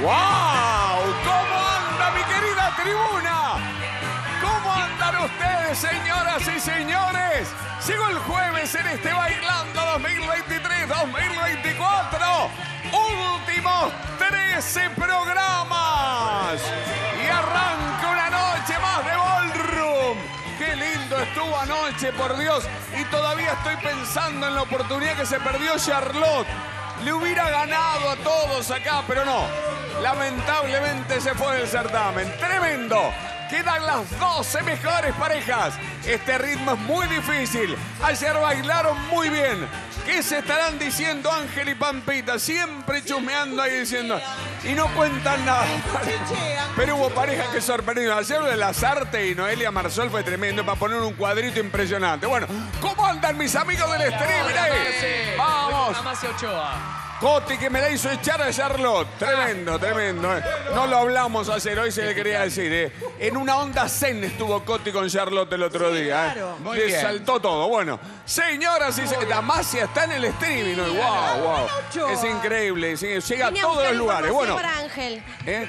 ¡Wow! ¿Cómo anda mi querida tribuna? ¿Cómo andan ustedes, señoras y señores? Sigo el jueves en este Bailando 2023-2024. Últimos 13 programas. Y arranca una noche más de Ballroom. Qué lindo estuvo anoche, por Dios. Y todavía estoy pensando en la oportunidad que se perdió Charlotte. Le hubiera ganado a todos acá, pero no. Lamentablemente se fue del certamen. ¡Tremendo! Quedan las 12 mejores parejas. Este ritmo es muy difícil. Ayer bailaron muy bien. ¿Qué se estarán diciendo Ángel y Pampita? Siempre chusmeando ahí diciendo. Y no cuentan nada. Pero hubo parejas que sorprendieron. Ayer lo de Lazarte y Noelia Marzol fue tremendo para poner un cuadrito impresionante. Bueno, ¿cómo andan mis amigos del stream? Mirá ahí. ¡Vamos! Coti, que me la hizo echar a Charlotte. Tremendo, tremendo. No lo hablamos ayer, hoy se le quería decir. En una onda zen estuvo Coti con Charlotte el otro día. Claro. Le saltó todo. Bueno, señoras y señores, Damasia está en el streaming. Sí, wow, wow. Es increíble. Llega a todos los lugares. Bueno. Para Ángel.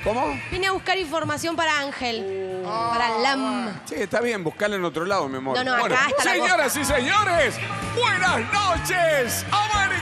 ¿Cómo? Vine a buscar información para Ángel. Para LAM. Sí, está bien, buscarla en otro lado, mi amor. No, no, bueno, acá está. Señoras y señores, buenas noches, América.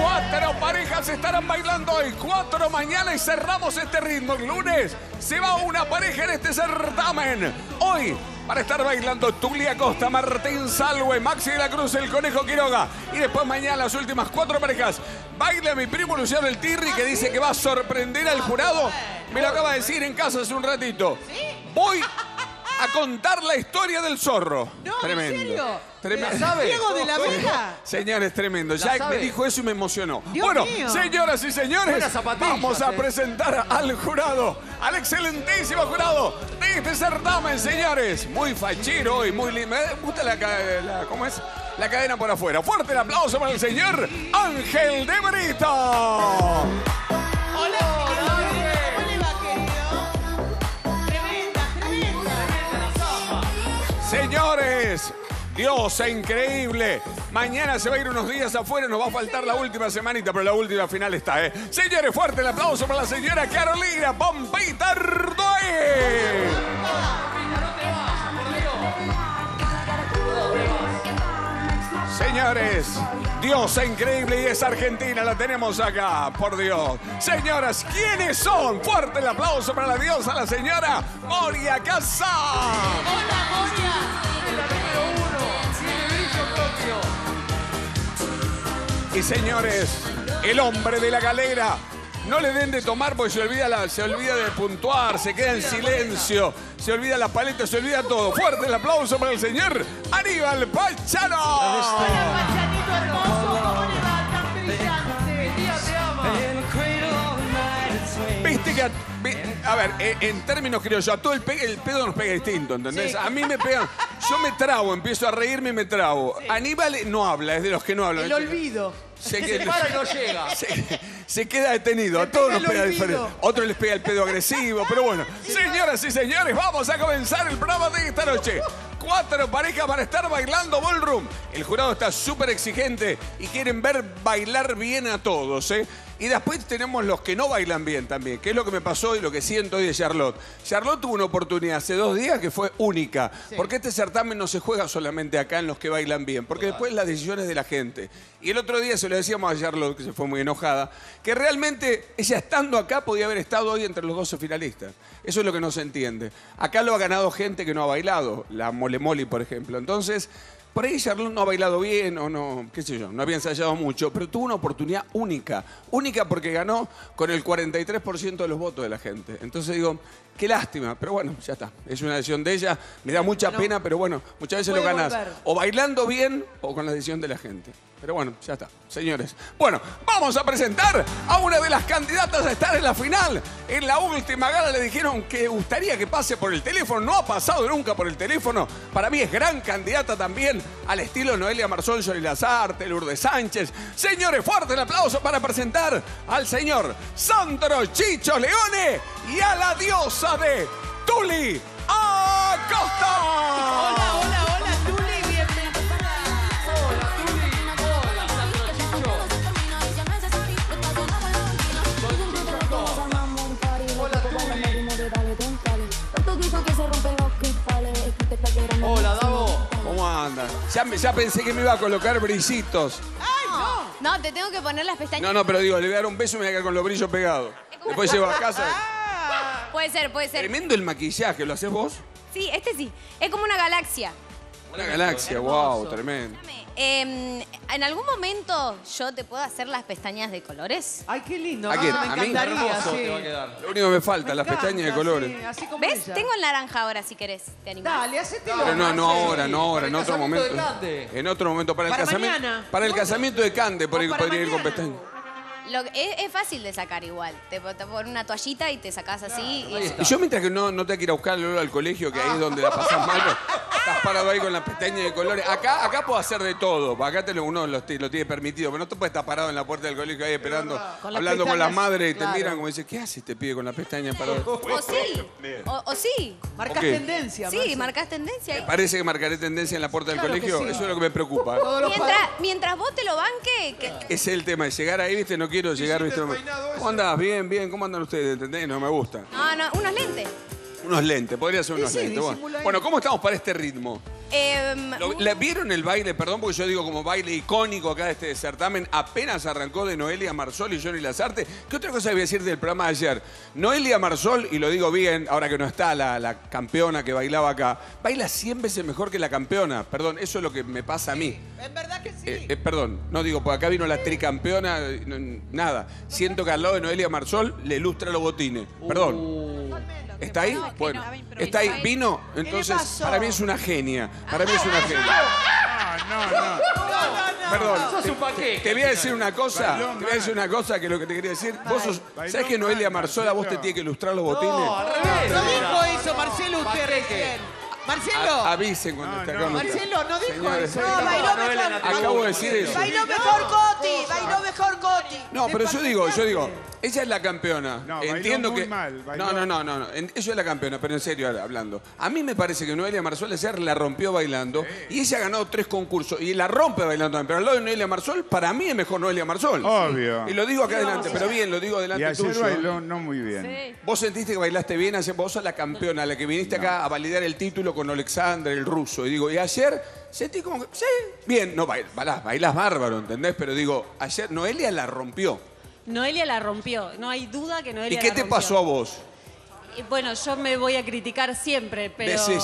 Cuatro parejas estarán bailando hoy, cuatro mañana y cerramos este ritmo. El lunes se va una pareja en este certamen. Hoy van a estar bailando Tuli Acosta, Martín Salwe, Maxi de la Cruz, el Conejo Quiroga. Y después mañana las últimas cuatro parejas. Baila mi primo Luciano El Tirri, que dice que va a sorprender al jurado. Me lo acaba de decir en casa hace un ratito. Voy a contar la historia del zorro. No, tremendo. ¿En serio? Tremendo. ¿Sabes? ¿Diego de la Vega? Señores, tremendo. Jack me dijo eso y me emocionó. Dios bueno, mío. Señoras y señores, vamos a presentar al jurado, al excelentísimo jurado de este certamen, señores. Muy fachero hoy, muy lindo. Me gusta ¿cómo es? La cadena por afuera. Fuerte el aplauso para el señor Ángel de Brito. ¡Hola! Señores, Dios, es increíble. Mañana se va a ir unos días afuera, nos va a faltar la última semanita, pero la última final está, Señores, fuerte el aplauso para la señora Carolina Pampita Ardoy. Señores, Dios, es increíble y es Argentina, la tenemos acá, por Dios. Señoras, ¿quiénes son? Fuerte el aplauso para la diosa, la señora Moria Casán. ¡Hola, Moria! Y señores, el hombre de la galera, no le den de tomar porque se olvida de puntuar, se queda en silencio, se olvida las paletas, se olvida todo. Fuerte el aplauso para el señor Aníbal Pachano. Hola, Pachanito hermoso, ¿cómo le va? Tan brillante. Día te ama. Viste que a ver, en términos criollos, a todo el pedo nos pega distinto, ¿entendés? Sí. A mí me pegan, yo me trabo, empiezo a reírme y me trabo. Sí. Aníbal no habla, es de los que no hablan. El olvido. Se para no llega. Se queda detenido, a todos nos pega diferente. Otros les pega el pedo agresivo, pero bueno. Señoras y señores, vamos a comenzar el programa de esta noche. Cuatro parejas para estar bailando Ballroom. El jurado está súper exigente y quieren ver bailar bien a todos, Y después tenemos los que no bailan bien también, que es lo que me pasó y lo que siento hoy de Charlotte. Charlotte tuvo una oportunidad hace 2 días que fue única, porque este certamen no se juega solamente acá en los que bailan bien, porque después las decisiones de la gente. Y el otro día se lo decíamos a Charlotte, que se fue muy enojada, que realmente ella estando acá podía haber estado hoy entre los 12 finalistas. Eso es lo que no se entiende. Acá lo ha ganado gente que no ha bailado, la Mole Moli, por ejemplo. Entonces, por ahí Charlotte no ha bailado bien o no, qué sé yo, no había ensayado mucho, pero tuvo una oportunidad única. Única porque ganó con el 43% de los votos de la gente. Entonces digo, qué lástima, pero bueno, ya está. Es una decisión de ella, me da mucha pena, pero bueno, muchas veces lo ganás. O bailando bien o con la decisión de la gente. Pero bueno, ya está, señores. Bueno, vamos a presentar a una de las candidatas a estar en la final. En la última gala le dijeron que gustaría que pase por el teléfono. No ha pasado nunca por el teléfono. Para mí es gran candidata también, al estilo Noelia Marzol, Johnny Lazarte, Lourdes Sánchez. Señores, fuerte el aplauso para presentar al señor Sandro Chicho Leone y a la diosa de Tuli Acosta. Hola, hola, hola, Tuli, bienvenida. Hola, Tuli. Hola, Sandro Ya pensé que me iba a colocar brillitos. ¡Ay, no! No, te tengo que poner las pestañas. No, no, pero digo, le voy a dar un beso y me voy a quedar con los brillos pegados. Después llevo a casa. Ah. Puede ser, puede ser. Tremendo el maquillaje, ¿lo haces vos? Sí, este sí. Es como una galaxia. Una galaxia, wow, tremendo. ¿En algún momento yo te puedo hacer las pestañas de colores? Ay, qué lindo. ¿A quién? Ah, me encantaría, ¿a mí? Hermoso, sí. Te va a quedar. Lo único que me falta, me las encanta, pestañas de colores. Sí, así como ¿ves? Ella. Tengo el naranja ahora, si querés. ¿Te animás? Dale, hacételo. Pero no, no ahora, no ahora, en otro momento. En otro momento, para el casamiento. Mañana. Para el casamiento de Cande, por ahí podría ir con pestañas. Es fácil de sacar igual. Te pones una toallita y te sacás así. Claro, y yo mientras que no te que ir a buscar al colegio, que ahí es donde la pasás mal, estás parado ahí con las pestañas de colores. Acá puedo hacer de todo. Acá uno lo tiene permitido. Pero no te puedes estar parado en la puerta del colegio ahí esperando, con hablando con las madres, claro. Y te miran como dice, ¿qué hace este pibe con las pestañas paradas? O sí. O sí. Marcás tendencia. Sí, Marcelo. Marcás tendencia. Me parece que marcaré tendencia en la puerta del colegio. Sí. Eso es lo que me preocupa. Mientras vos te lo banque... Es el tema de llegar ahí, viste, no quiero llegar, viste. ¿Cómo andás? Bien, bien. ¿Cómo andan ustedes? ¿Entendés? No me gusta. Ah, no, unos lentes. Unos lentes, podría ser unos lentes. Bueno, ¿cómo estamos para este ritmo? ¿Vieron el baile? Perdón, porque yo digo como baile icónico acá de este certamen. Apenas arrancó de Noelia Marzol y Johnny Lazarte. ¿Qué otra cosa voy a decir del programa de ayer? Noelia Marzol, y lo digo bien, ahora que no está la campeona que bailaba acá, baila 100 veces mejor que la campeona. Perdón, eso es lo que me pasa a mí. Es verdad que sí. Perdón, no digo, porque acá vino la tricampeona, nada. Siento que al lado de Noelia Marzol le lustra los botines. Perdón. ¿Está ahí? No, bueno, no. ¿Está ahí? ¿Vino? Entonces, para mí es una genia. Para mí es una genia. No. Perdón. Te voy a decir una cosa. Balón, te voy a decir una cosa que lo que te quería decir. Vos sos, ¿sabés que Noelia Marzola vos te tiene que ilustrar los botines? No, al revés. No dijo eso, Marcelo, usted recién. Marcelo. Avisen cuando esté acá. Marcelo, no dijo eso. No, bailó mejor. Acabo de decir eso. Bailó mejor Coti. Bailó mejor Coti. No, pero yo digo, ella es la campeona. No, entiendo bailó muy que mal, bailó. No. Ella es la campeona, pero en serio hablando. A mí me parece que Noelia Marzol ayer la rompió bailando, sí. Y ella ha ganado 3 concursos y la rompe bailando también. Pero al lado de Noelia Marzol, para mí es mejor Noelia Marzol. Obvio. Y lo digo acá adelante, pero bien, lo digo adelante y tuyo. Bailó no muy bien. Sí. Vos sentiste que bailaste bien, vos sos la campeona, la que viniste acá a validar el título con Alexander, el ruso, y digo, y ayer sentí como que, sí, bien, no, bailás bárbaro, ¿entendés? Pero digo, ayer Noelia la rompió. Noelia la rompió, no hay duda que Noelia la rompió. ¿Y qué te pasó a vos? Bueno, yo me voy a criticar siempre, pero... Sí,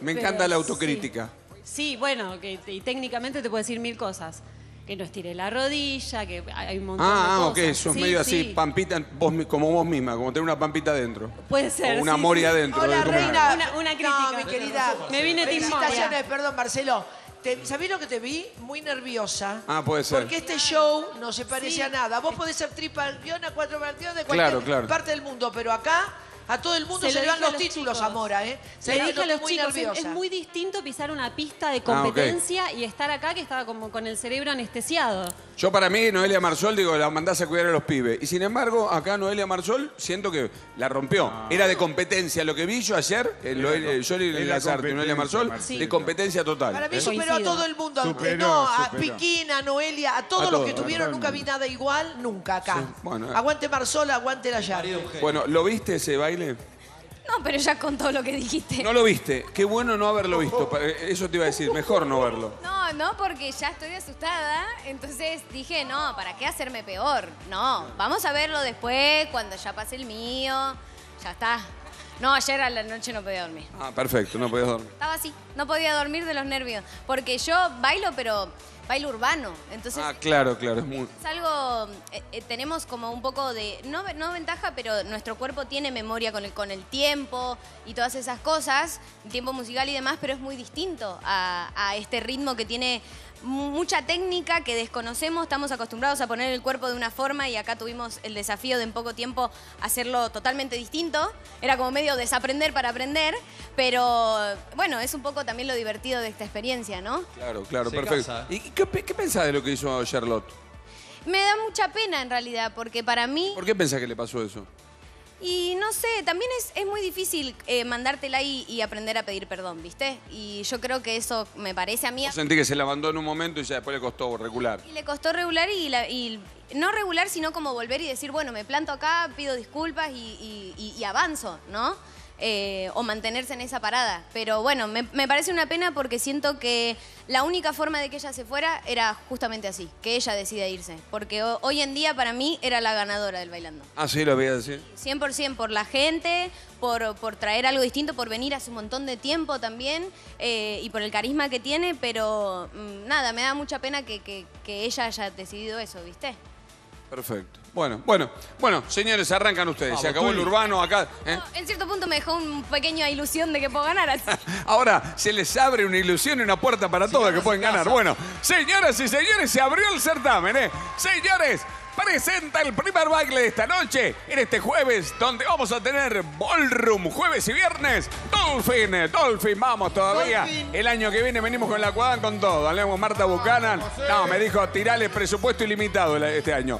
me encanta la autocrítica. Sí, bueno, y técnicamente te puedo decir mil cosas. Que no estiré la rodilla, que hay un montón de cosas. Ah, ok, sos medio así, Pampita, como vos misma, como tener una Pampita adentro. Puede ser, o una Moria adentro. Hola, reina. Una crítica. No, mi querida. Me vine Tim Moria. Perdón, Marcelo. ¿Sabés lo que te vi? Muy nerviosa. Ah, puede ser. Porque este show no se parece a nada. Vos podés ser tricampeona, cuatricampeona de cualquier parte del mundo, pero acá... A todo el mundo se le dan los títulos, Amora, ¿eh? Se le dije a los chicos, es muy distinto pisar una pista de competencia y estar acá, que estaba como con el cerebro anestesiado. Yo para mí, Noelia Marzol, digo, la mandás a cuidar a los pibes. Y sin embargo, acá Noelia Marzol, siento que la rompió. Ah. Era de competencia. Lo que vi yo ayer, yo le Lazarte, Noelia Marzol, de competencia total. Para mí superó a todo el mundo. A Piquín, a Noelia, a todos los que tuvieron. Nunca vi nada igual, nunca acá. Sí. Bueno, aguante Marzol, aguante la llave. Bueno, ¿lo viste ese baile? No, pero ya con todo lo que dijiste. No lo viste. Qué bueno no haberlo visto. Eso te iba a decir. Mejor no verlo. No, porque ya estoy asustada. Entonces dije, no, ¿para qué hacerme peor? No, vamos a verlo después, cuando ya pase el mío. Ya está. No, ayer a la noche no podía dormir. Ah, perfecto. No podías dormir. Estaba así. No podía dormir de los nervios. Porque yo bailo, pero... baile urbano, entonces... Ah, claro, es muy... Es algo... tenemos como un poco de... No ventaja, pero nuestro cuerpo tiene memoria con el tiempo y todas esas cosas, tiempo musical y demás, pero es muy distinto a este ritmo que tiene mucha técnica que desconocemos, estamos acostumbrados a poner el cuerpo de una forma y acá tuvimos el desafío de en poco tiempo hacerlo totalmente distinto. Era como medio desaprender para aprender, pero bueno, es un poco también lo divertido de esta experiencia, ¿no? Claro, perfecto. ¿Y qué pensás de lo que hizo Charlotte? Me da mucha pena en realidad, porque para mí... ¿Por qué pensás que le pasó eso? Y no sé, también es muy difícil mandártela y aprender a pedir perdón, ¿viste? Y yo creo que eso me parece a mí... Sentí que se la mandó en un momento y ya después le costó regular. Y le costó regular y no regular, sino como volver y decir, bueno, me planto acá, pido disculpas y avanzo, ¿no? o mantenerse en esa parada. Pero bueno, me parece una pena porque siento que la única forma de que ella se fuera era justamente así, que ella decida irse. Porque hoy en día para mí era la ganadora del Bailando. Ah, sí, lo voy a decir. 100% por la gente, por traer algo distinto, por venir hace un montón de tiempo también y por el carisma que tiene, pero nada, me da mucha pena que ella haya decidido eso, ¿viste? Perfecto. Bueno, señores, arrancan ustedes. Se acabó el urbano acá. ¿Eh? No, en cierto punto me dejó una pequeña ilusión de que puedo ganar. Ahora se les abre una ilusión y una puerta para todos que pueden ganar. Bueno, señoras y señores, se abrió el certamen, ¿eh? Señores, presenta el primer baile de esta noche, en este jueves, donde vamos a tener ballroom jueves y viernes. Dolfin, vamos todavía. Dolfin. El año que viene venimos con la cuadán con todo. Hablamos Marta Buchanan. No, me dijo, tirale presupuesto ilimitado este año.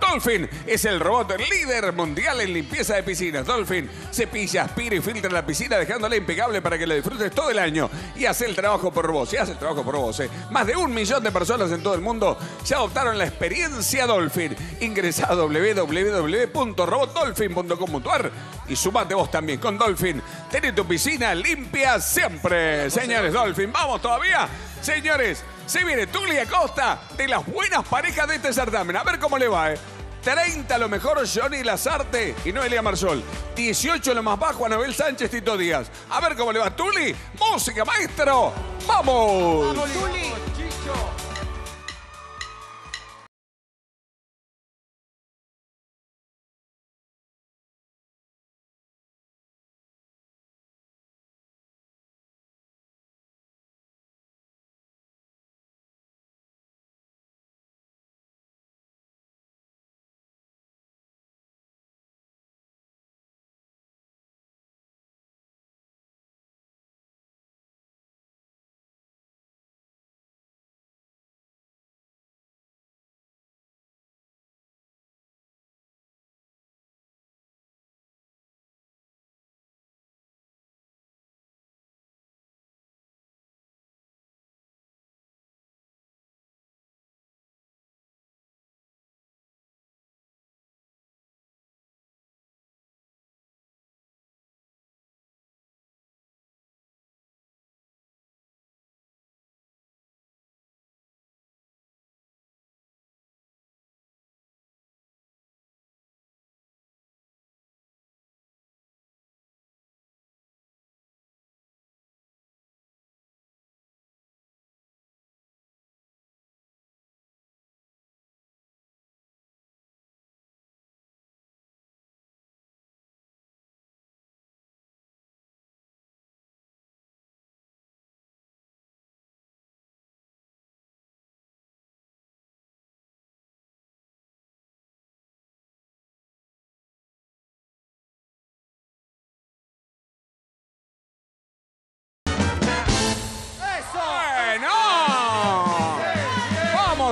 Dolfin es el robot líder mundial en limpieza de piscinas. Dolfin cepilla, aspira y filtra la piscina dejándola impecable para que la disfrutes todo el año. Y hace el trabajo por vos, ¿eh? Más de 1 millón de personas en todo el mundo ya adoptaron la experiencia Dolfin. Ingresa a www.robotdolfin.com.ar y sumate vos también con Dolfin. Tenés tu piscina limpia siempre. Señores, Dolfin, vamos todavía. Señores, se viene Tuli Acosta, de las buenas parejas de este certamen. A ver cómo le va, ¿eh? 30 lo mejor, Johnny Lazarte y Noelia Marzol. 18 lo más bajo, Aníbal Sánchez, Tito Díaz. A ver cómo le va, Tuli. Música, maestro. ¡Vamos! ¡Vamos, Tuli!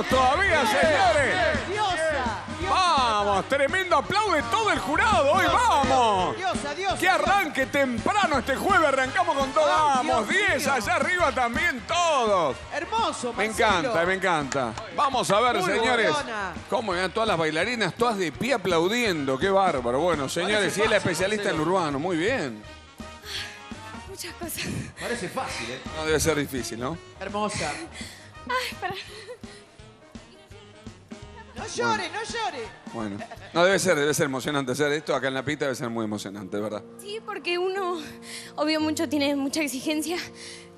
Todavía, señores. Vamos, tremendo aplaude todo el jurado. Hoy vamos. Que arranque temprano este jueves. Arrancamos con todo. Vamos, 10 allá arriba también todos. Hermoso, me encanta, me encanta. Vamos a ver, señores, cómo vean todas las bailarinas, todas de pie aplaudiendo. Qué bárbaro. Bueno, señores, y es la especialista en urbano. Muy bien. Muchas cosas. Parece fácil, ¿eh? No debe ser difícil, ¿no? Hermosa. Ay, para... No llores, bueno. No llores. Bueno, no, debe ser emocionante hacer esto. Acá en la pista debe ser muy emocionante, ¿verdad? Sí, porque uno, obvio, tiene mucha exigencia.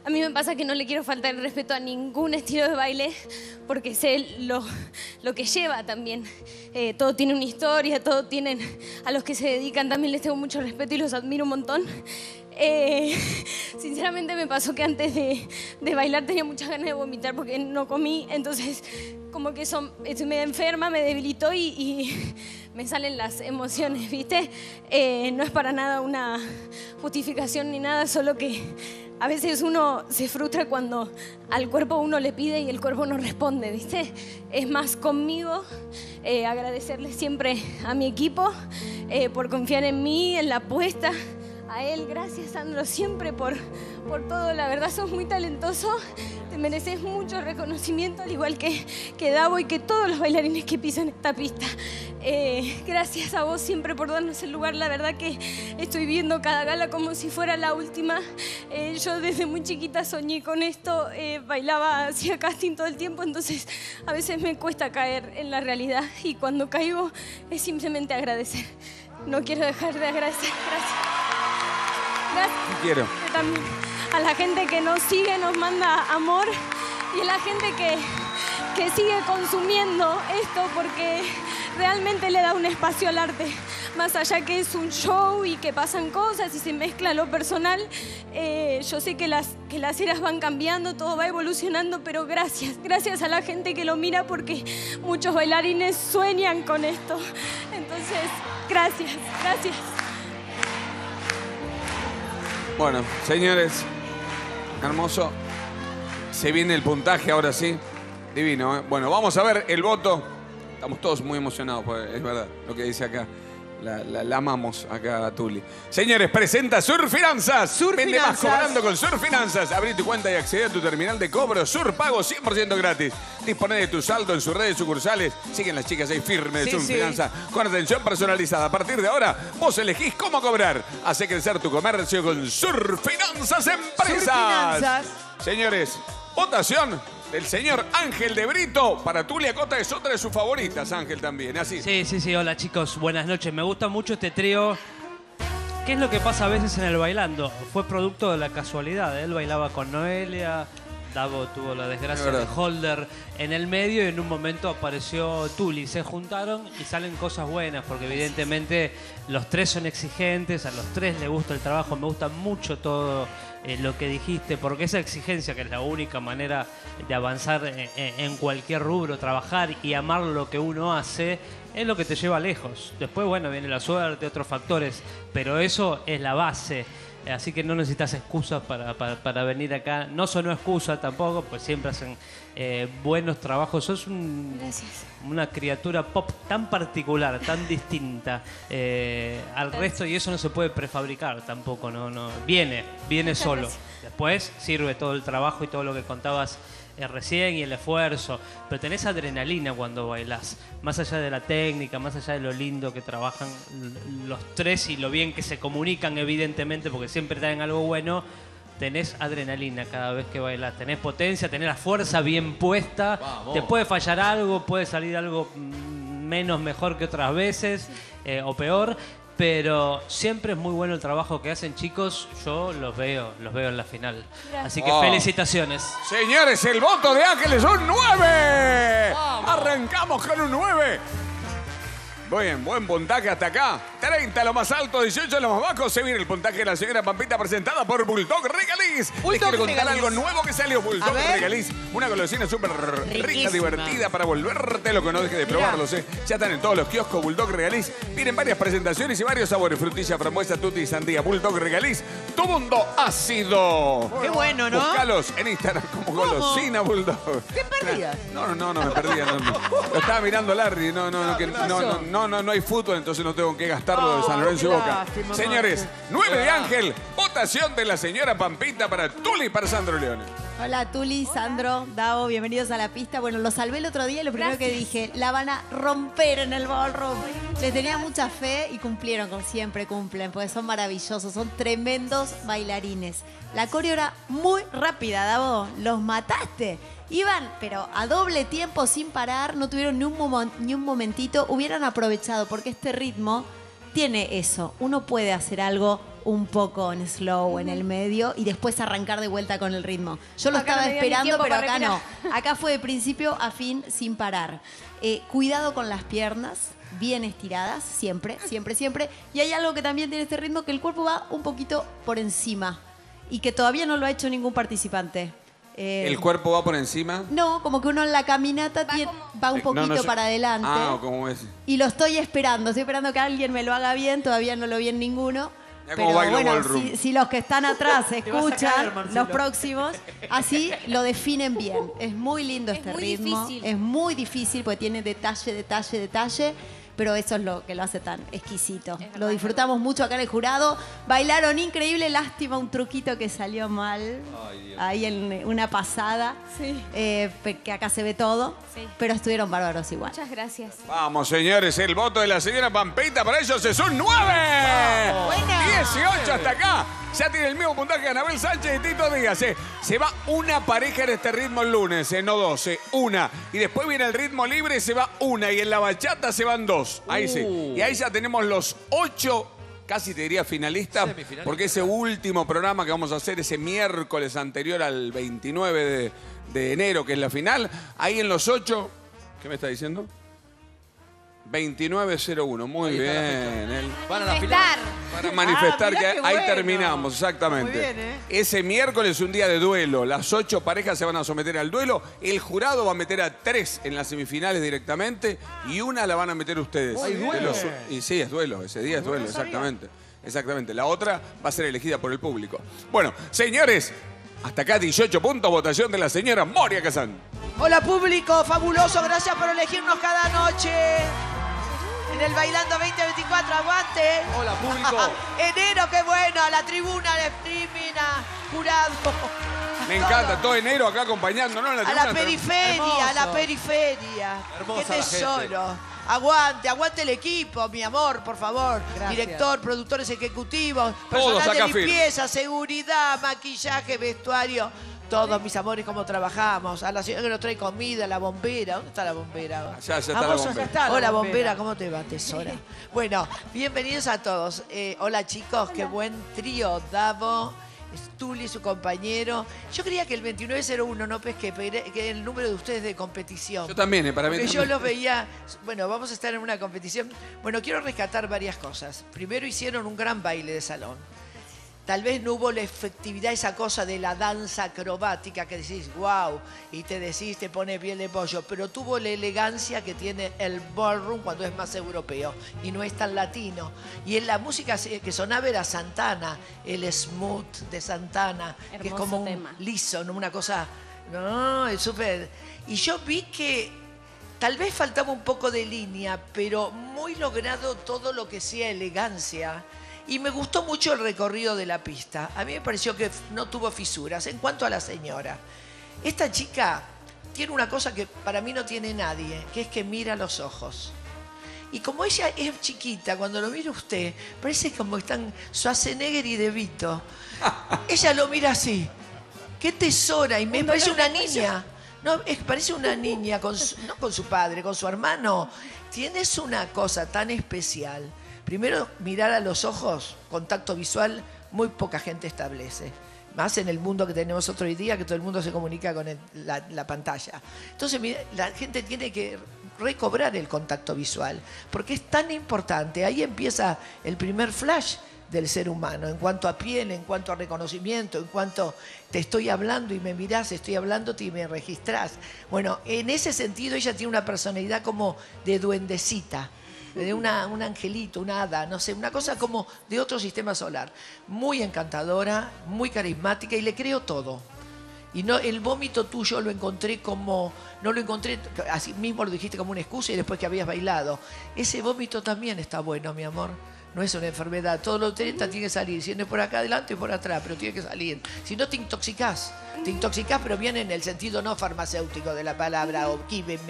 A mí me pasa que no le quiero faltar el respeto a ningún estilo de baile porque sé lo que lleva también. Todo tiene una historia, todo tienen... A los que se dedican también les tengo mucho respeto y los admiro un montón. Sinceramente me pasó que antes de bailar tenía muchas ganas de vomitar porque no comí, entonces como que eso me enferma, me debilitó y me salen las emociones, ¿viste? No es para nada una justificación ni nada, solo que a veces uno se frustra cuando al cuerpo uno le pide y el cuerpo no responde, ¿viste? Es más conmigo, agradecerle siempre a mi equipo por confiar en mí, en la apuesta. a él. Gracias, Sandro, siempre por todo. La verdad, sos muy talentoso. Te mereces mucho reconocimiento, al igual que Davo y que todos los bailarines que pisan esta pista. Gracias a vos siempre por darnos el lugar. La verdad que estoy viendo cada gala como si fuera la última. Yo desde muy chiquita soñé con esto. Bailaba, hacía casting todo el tiempo. Entonces, a veces me cuesta caer en la realidad. Y cuando caigo, es simplemente agradecer. No quiero dejar de agradecer. Gracias. Gracias. Quiero. También a la gente que nos sigue, nos manda amor. Y a la gente que sigue consumiendo esto porque realmente le da un espacio al arte. Más allá que es un show y que pasan cosas y se mezcla lo personal, yo sé que las eras van cambiando, todo va evolucionando, pero gracias. Gracias a la gente que lo mira porque muchos bailarines sueñan con esto. Entonces, gracias, gracias. Bueno, señores, hermoso. Se viene el puntaje ahora sí. Divino, ¿eh? Bueno, vamos a ver el voto. Estamos todos muy emocionados, es verdad, lo que dice acá. La amamos acá a Tuli. Señores, presenta Surfinanzas. Vende más cobrando con Surfinanzas. Abrí tu cuenta y accede a tu terminal de cobro. Surpago 100% gratis. Disponé de tu saldo en sus redes sucursales. Siguen las chicas ahí firmes de Surfinanzas. Sí. Con atención personalizada. A partir de ahora, vos elegís cómo cobrar. Hacé crecer tu comercio con Surfinanzas Empresas. Surfinanzas. Señores, votación. El señor Ángel de Brito, para Tuli Acosta es otra de sus favoritas, Ángel también, así. Sí, sí, sí, hola chicos, buenas noches. Me gusta mucho este trío. ¿Qué es lo que pasa a veces en el bailando? Fue producto de la casualidad. Él bailaba con Noelia, Davo tuvo la desgracia de Holder en el medio y en un momento apareció Tuli. Se juntaron y salen cosas buenas porque evidentemente los tres son exigentes, a los tres les gusta el trabajo, me gusta mucho todo. Lo que dijiste, porque esa exigencia que es la única manera de avanzar en cualquier rubro, trabajar y amar lo que uno hace, es lo que te lleva lejos. Después, bueno, viene la suerte, otros factores, pero eso es la base. Así que no necesitas excusas para venir acá. No sonó excusa tampoco, pues siempre hacen buenos trabajos. Sos una criatura pop tan particular, tan distinta al resto, y eso no se puede prefabricar tampoco. No. Viene muchas solo. Gracias. Después sirve todo el trabajo y todo lo que contabas recién y el esfuerzo. Pero tenés adrenalina cuando bailás. Más allá de la técnica, más allá de lo lindo que trabajan los tres y lo bien que se comunican, evidentemente, porque siempre traen algo bueno. Tenés adrenalina cada vez que bailás. Tenés potencia, tenés la fuerza bien puesta. Vamos. Te puede fallar algo, puede salir algo menos mejor que otras veces o peor. Pero siempre es muy bueno el trabajo que hacen, chicos. Yo los veo en la final. Gracias. Así que felicitaciones. Señores, el voto de Ángeles es un 9. Vamos. Arrancamos con un 9. Bien, buen puntaje hasta acá. 30 lo más alto, 18 lo más bajo. Se viene el puntaje de la señora Pampita presentada por Bulldog Regaliz. Les quiero contar algo nuevo que salió. Bulldog Regaliz, una golosina súper rica, divertida para volverte loco. No dejes de probarlos, ¿eh? Ya están en todos los kioscos Bulldog Regaliz. Tienen varias presentaciones y varios sabores. Frutilla, frambuesa, tutti y sandía. Bulldog Regaliz, tu mundo ácido. Qué bueno, ¿no? Búscalos en Instagram como golosina Bulldog. ¿Qué perdías? No, me perdía. Lo estaba mirando Larry. No hay fútbol, entonces no tengo que gastarlo de San Lorenzo y Boca. Lástima, señores, 9 de Ángel, votación de la señora Pampita para Tuli y para Sandro Leone. Hola Tuli, Sandro, Davo, bienvenidos a la pista. Bueno, lo salvé el otro día y lo primero que dije, la van a romper en el ballroom. Les tenía mucha fe y cumplieron, como siempre cumplen, porque son maravillosos, son tremendos bailarines. La coreo era muy rápida, Davo, los mataste. Iban, pero a doble tiempo, sin parar, no tuvieron ni un momentito, hubieran aprovechado, porque este ritmo tiene eso. Uno puede hacer algo un poco en slow, en el medio, y después arrancar de vuelta con el ritmo. Yo lo estaba esperando, pero acá no. Acá fue de principio a fin, sin parar. Cuidado con las piernas, bien estiradas, siempre, siempre, siempre. Y hay algo que también tiene este ritmo, que el cuerpo va un poquito por encima, y que todavía no lo ha hecho ningún participante. ¿El cuerpo va por encima? No, como que uno en la caminata va un poquito para adelante. ¿Cómo es? Y lo estoy esperando que alguien me lo haga bien, todavía no lo vi en ninguno. Ya, pero bueno, si los que están atrás escuchan, los próximos, así lo definen bien. Es muy lindo este ritmo. Es muy difícil porque tiene detalle, detalle, detalle. pero eso es lo que lo hace tan exquisito. Lo disfrutamos mucho acá en el jurado. Bailaron increíble, lástima un truquito que salió mal. Ay, Dios. Ahí en una pasada, sí. Que acá se ve todo, sí. Pero estuvieron bárbaros igual. Muchas gracias. Vamos, señores, el voto de la señora Pampita para ellos es un 9. Buena. 18 hasta acá. Ya tiene el mismo puntaje que Anabel Sánchez y Tito Díaz. Se va una pareja en este ritmo el lunes, no 12, una. Y después viene el ritmo libre, se va una. Y en la bachata se van dos. Ahí sí. Y ahí ya tenemos los 8, casi te diría finalistas, porque ese último programa que vamos a hacer ese miércoles anterior al 29 de enero, que es la final, ahí en los 8, ¿qué me está diciendo? 29.01, muy bien. Para manifestar. Para manifestar que ahí bueno. Terminamos, exactamente. Muy bien, ¿eh? Ese miércoles un día de duelo. Las 8 parejas se van a someter al duelo. El jurado va a meter a 3 en las semifinales directamente y una la van a meter ustedes. Ay, duelo. Y sí, es duelo, ese día es duelo, exactamente. Exactamente. La otra va a ser elegida por el público. Bueno, señores, hasta acá 18 puntos, votación de la señora Moria Casán. Hola público, fabuloso, gracias por elegirnos cada noche. En el Bailando 2024, aguante. Hola, público. Enero, qué bueno. La tribuna, la streaming, jurado. Me encanta, todo enero acá acompañándonos. En la tribuna, a la periferia, hermoso. A la periferia. Hermosa qué tesoro. Aguante, aguante el equipo, mi amor, por favor. Gracias. Director, productores ejecutivos, personal de limpieza, seguridad, maquillaje, vestuario. Todos mis amores, cómo trabajamos. A la señora que nos trae comida, la bombera. ¿Dónde está la bombera? Ya está la bombera. Hola, bombera, ¿cómo te va, tesora? Bueno, bienvenidos a todos. Hola, chicos, qué buen trío. Davo, Tuli, su compañero. Yo creía que el 2901 no pesqué, que el número de ustedes de competición. Yo también, para mí. Porque yo los veía. Bueno, vamos a estar en una competición. Bueno, quiero rescatar varias cosas. Primero, hicieron un gran baile de salón. Tal vez no hubo la efectividad, esa cosa de la danza acrobática que decís, wow, y te decís, te pone piel de pollo, pero tuvo la elegancia que tiene el ballroom cuando es más europeo y no es tan latino. Y en la música que sonaba era Santana, el smooth de Santana, hermoso que es como un tema. Liso, ¿no? Una cosa, no, es súper. Y yo vi que tal vez faltaba un poco de línea, pero muy logrado todo lo que sea elegancia. Y me gustó mucho el recorrido de la pista. A mí me pareció que no tuvo fisuras. En cuanto a la señora, esta chica tiene una cosa que para mí no tiene nadie, que es que mira los ojos. Y como ella es chiquita, cuando lo mira usted, parece como están Schwarzenegger y De Vito. Ella lo mira así. ¡Qué tesora! Y me parece una niña. No, parece una niña, no con su padre, con su hermano. Tienes una cosa tan especial. Primero, mirar a los ojos, contacto visual, muy poca gente establece. Más en el mundo que tenemos hoy día, que todo el mundo se comunica con la pantalla. Entonces, la gente tiene que recobrar el contacto visual, porque es tan importante. Ahí empieza el primer flash del ser humano, en cuanto a piel, en cuanto a reconocimiento, en cuanto te estoy hablando y me mirás, estoy hablándote y me registrás. Bueno, en ese sentido, ella tiene una personalidad como de duendecita. De un angelito, una hada, no sé, una cosa como de otro sistema solar. Muy encantadora, muy carismática y le creo todo. Y no, el vómito tuyo lo encontré como, no lo encontré, así mismo lo dijiste como una excusa y después que habías bailado. Ese vómito también está bueno, mi amor. No es una enfermedad, todo lo que tiene que salir. Si no es por acá adelante, es por atrás, pero tiene que salir. Si no, te intoxicás. Te intoxicás, pero viene en el sentido no farmacéutico de la palabra o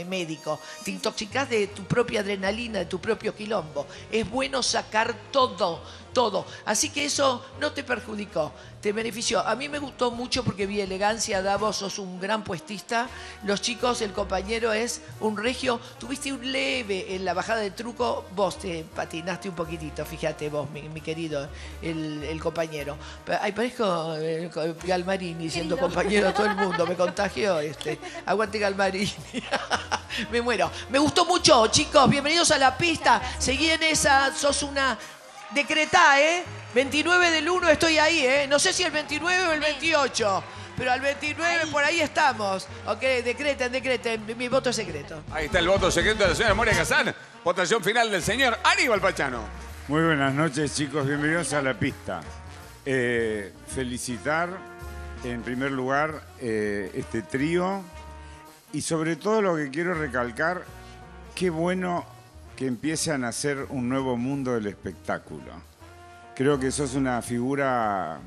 médico. Te intoxicás de tu propia adrenalina, de tu propio quilombo. Es bueno sacar todo, todo. Así que eso no te perjudicó, te benefició. A mí me gustó mucho porque vi elegancia. Davos, sos un gran puestista. Los chicos, el compañero es un regio. Tuviste un leve en la bajada de truco. Vos te patinaste un poquitito, fíjate vos, mi querido, el compañero. Ay, parezco Galmarini siendo compañero de todo el mundo. Me contagió este. Aguante Galmarini. Me muero. Me gustó mucho, chicos. Bienvenidos a la pista. Seguí en esa. Sos una... Decretá, 29/1 estoy ahí, No sé si el 29 o el 28, pero al 29 ahí. Por ahí estamos. Ok, decreten, decreten. Mi voto es secreto. Ahí está el voto secreto de la señora Moria Casán. Votación final del señor Aníbal Pachano. Muy buenas noches, chicos. Bienvenidos a la pista. Felicitar, en primer lugar, este trío. Y sobre todo lo que quiero recalcar, qué bueno que empiece a nacer un nuevo mundo del espectáculo. Creo que sos una figura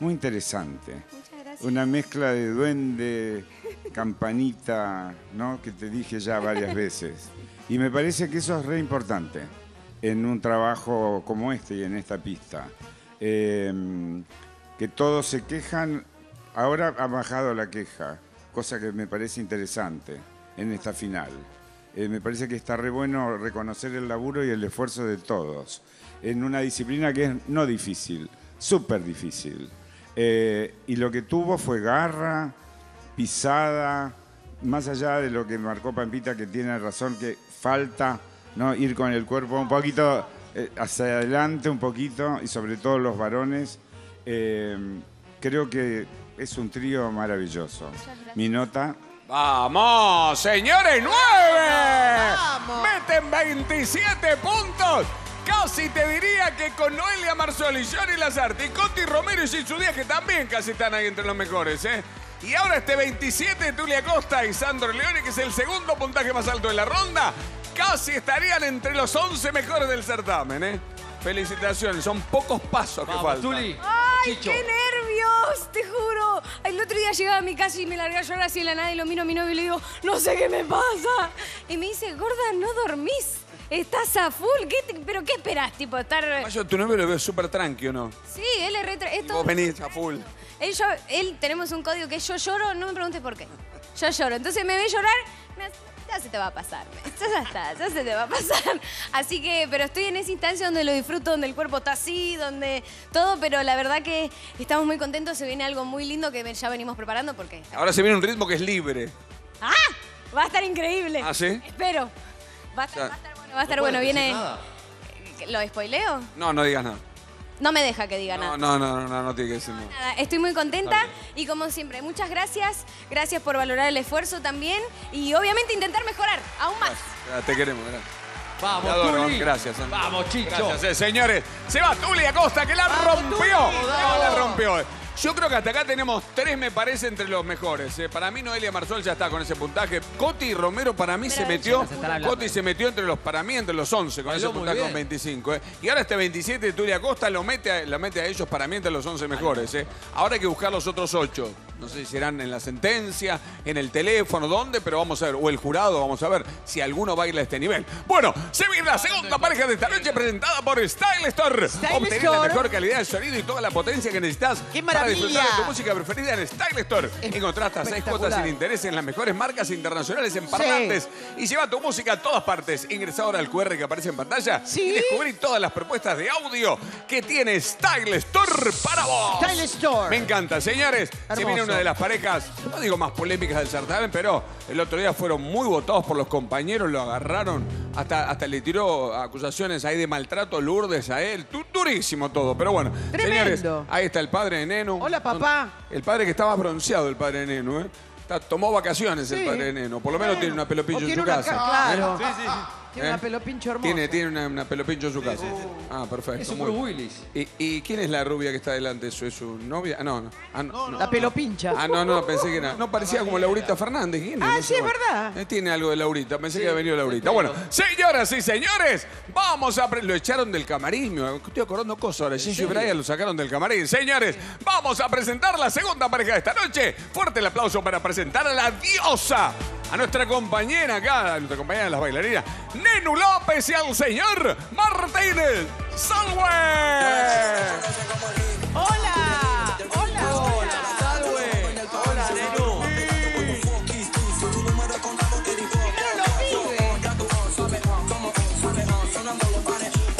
muy interesante. Muchas gracias. Una mezcla de duende, campanita, ¿no? Que te dije ya varias veces. Y me parece que eso es re importante en un trabajo como este y en esta pista. Que todos se quejan, ahora ha bajado la queja, cosa que me parece interesante en esta final. Me parece que está re bueno reconocer el laburo y el esfuerzo de todos en una disciplina que es no difícil, súper difícil. Y lo que tuvo fue garra, pisada, más allá de lo que marcó Pampita, que tiene razón, que falta, ¿no?, ir con el cuerpo un poquito hacia adelante, un poquito, y sobre todo los varones. Creo que es un trío maravilloso. Mi nota... ¡Vamos, señores! ¡9! ¡Vamos! ¡Meten 27 puntos! Casi te diría que con Noelia Marzol y Johnny Lazarte y Coti Romero y Sitsudía, que también casi están ahí entre los mejores, ¿eh? Y ahora este 27 de Tuli Acosta y Sandro Leone, que es el segundo puntaje más alto de la ronda, casi estarían entre los 11 mejores del certamen, ¿eh? Felicitaciones, son pocos pasos que faltan. Tuli. ¡Ay, Chicho, qué nervios! Te juro. El otro día llegaba a mi casa y me largué a llorar así en la nada y lo miro a mi novio y le digo, no sé qué me pasa. Y me dice, gorda, no dormís. Estás a full. ¿Pero qué esperás? Tipo, estar... Yo tu novio lo veo súper tranqui, ¿o no? Sí, él es re... Y vos venís a full. Él tenemos un código que es yo lloro, no me preguntes por qué. Yo lloro. Entonces me ve llorar, me hace... Ya se te va a pasar, ya se te va a pasar. Así que, pero estoy en esa instancia donde lo disfruto, donde el cuerpo está así, donde todo, pero la verdad que estamos muy contentos, se viene algo muy lindo que ya venimos preparando porque... Ahora se viene un ritmo que es libre. ¡Ah! Va a estar increíble. ¿Ah, sí? Espero. Va a estar, o sea, va a estar bueno, va a estar bueno. Viene... Nada. ¿Lo spoileo? No, no digas nada. No me deja que diga nada. No tiene que decir nada. Estoy muy contenta y como siempre, muchas gracias. Gracias por valorar el esfuerzo también y obviamente intentar mejorar aún más. Gracias. Te queremos, gracias. Vamos, Tuli. Gracias, Andrés. Vamos, Chicho. Gracias, señores. Se va Tuli Acosta, que la rompió. La rompió. Yo creo que hasta acá tenemos tres, me parece, entre los mejores. Para mí, Noelia Marzol ya está con ese puntaje. Coti Romero, para mí, se metió. Coti se metió entre los 11, con ese puntaje con 25. Y ahora este 27 de Tuli Acosta lo mete a ellos, para mí, entre los 11 mejores. Ahora hay que buscar los otros 8. No sé si serán en la sentencia, en el teléfono, dónde, pero vamos a ver. O el jurado, vamos a ver si alguno baila a este nivel. Bueno, se viene la segunda pareja de esta noche, presentada por Style Store. Obtener la mejor calidad de sonido y toda la potencia que necesitas. ¡Qué maravilla! Disfrutar de tu música preferida en Style Store. Encontrás hasta 6 cuotas sin interés en las mejores marcas internacionales en parlantes. Sí. Y lleva tu música a todas partes. Ingresá ahora al QR que aparece en pantalla y descubrí todas las propuestas de audio que tiene Style Store para vos. Style Store. Me encanta, señores. Se viene una de las parejas, no digo más polémicas del certamen, pero el otro día fueron muy votados por los compañeros, lo agarraron, hasta le tiró acusaciones ahí de maltrato Lourdes a él. Durísimo todo, pero bueno. Tremendo. Señores, ahí está el padre de Nenu. Hola, papá. El padre que estaba bronceado, el padre de Nenu, ¿eh? Tomó vacaciones el padre de Nenu. Por lo menos tiene una pelopincho en su casa. Claro. ¿Eh? Sí, sí. Tiene una pelopincho hermosa. Tiene una pelopincho en su casa. Sí, sí, sí. Ah, perfecto. Es Super Willis. ¿Y quién es la rubia que está delante? ¿Es su novia? Ah, no. Ah, no. La pelopincha. Ah, no, pensé que era. No, parecía como Laurita Fernández. ¿Quién es? Ah, no, sí, es verdad. Tiene algo de Laurita. Pensé que había venido Laurita. Bueno, señoras y señores, vamos a... Lo echaron del camarín. Estoy acordando cosas ahora. Gigi y Brian lo sacaron del camarín. Señores, vamos a presentar la segunda pareja de esta noche. Fuerte el aplauso para presentar a la diosa, a nuestra compañera acá, a nuestra compañera de las bailarinas, Nenu López, y al señor Martín Salwe. ¡Hola! ¡Hola! ¡Hola, Salwe! ¡Hola, Nenu! Sí.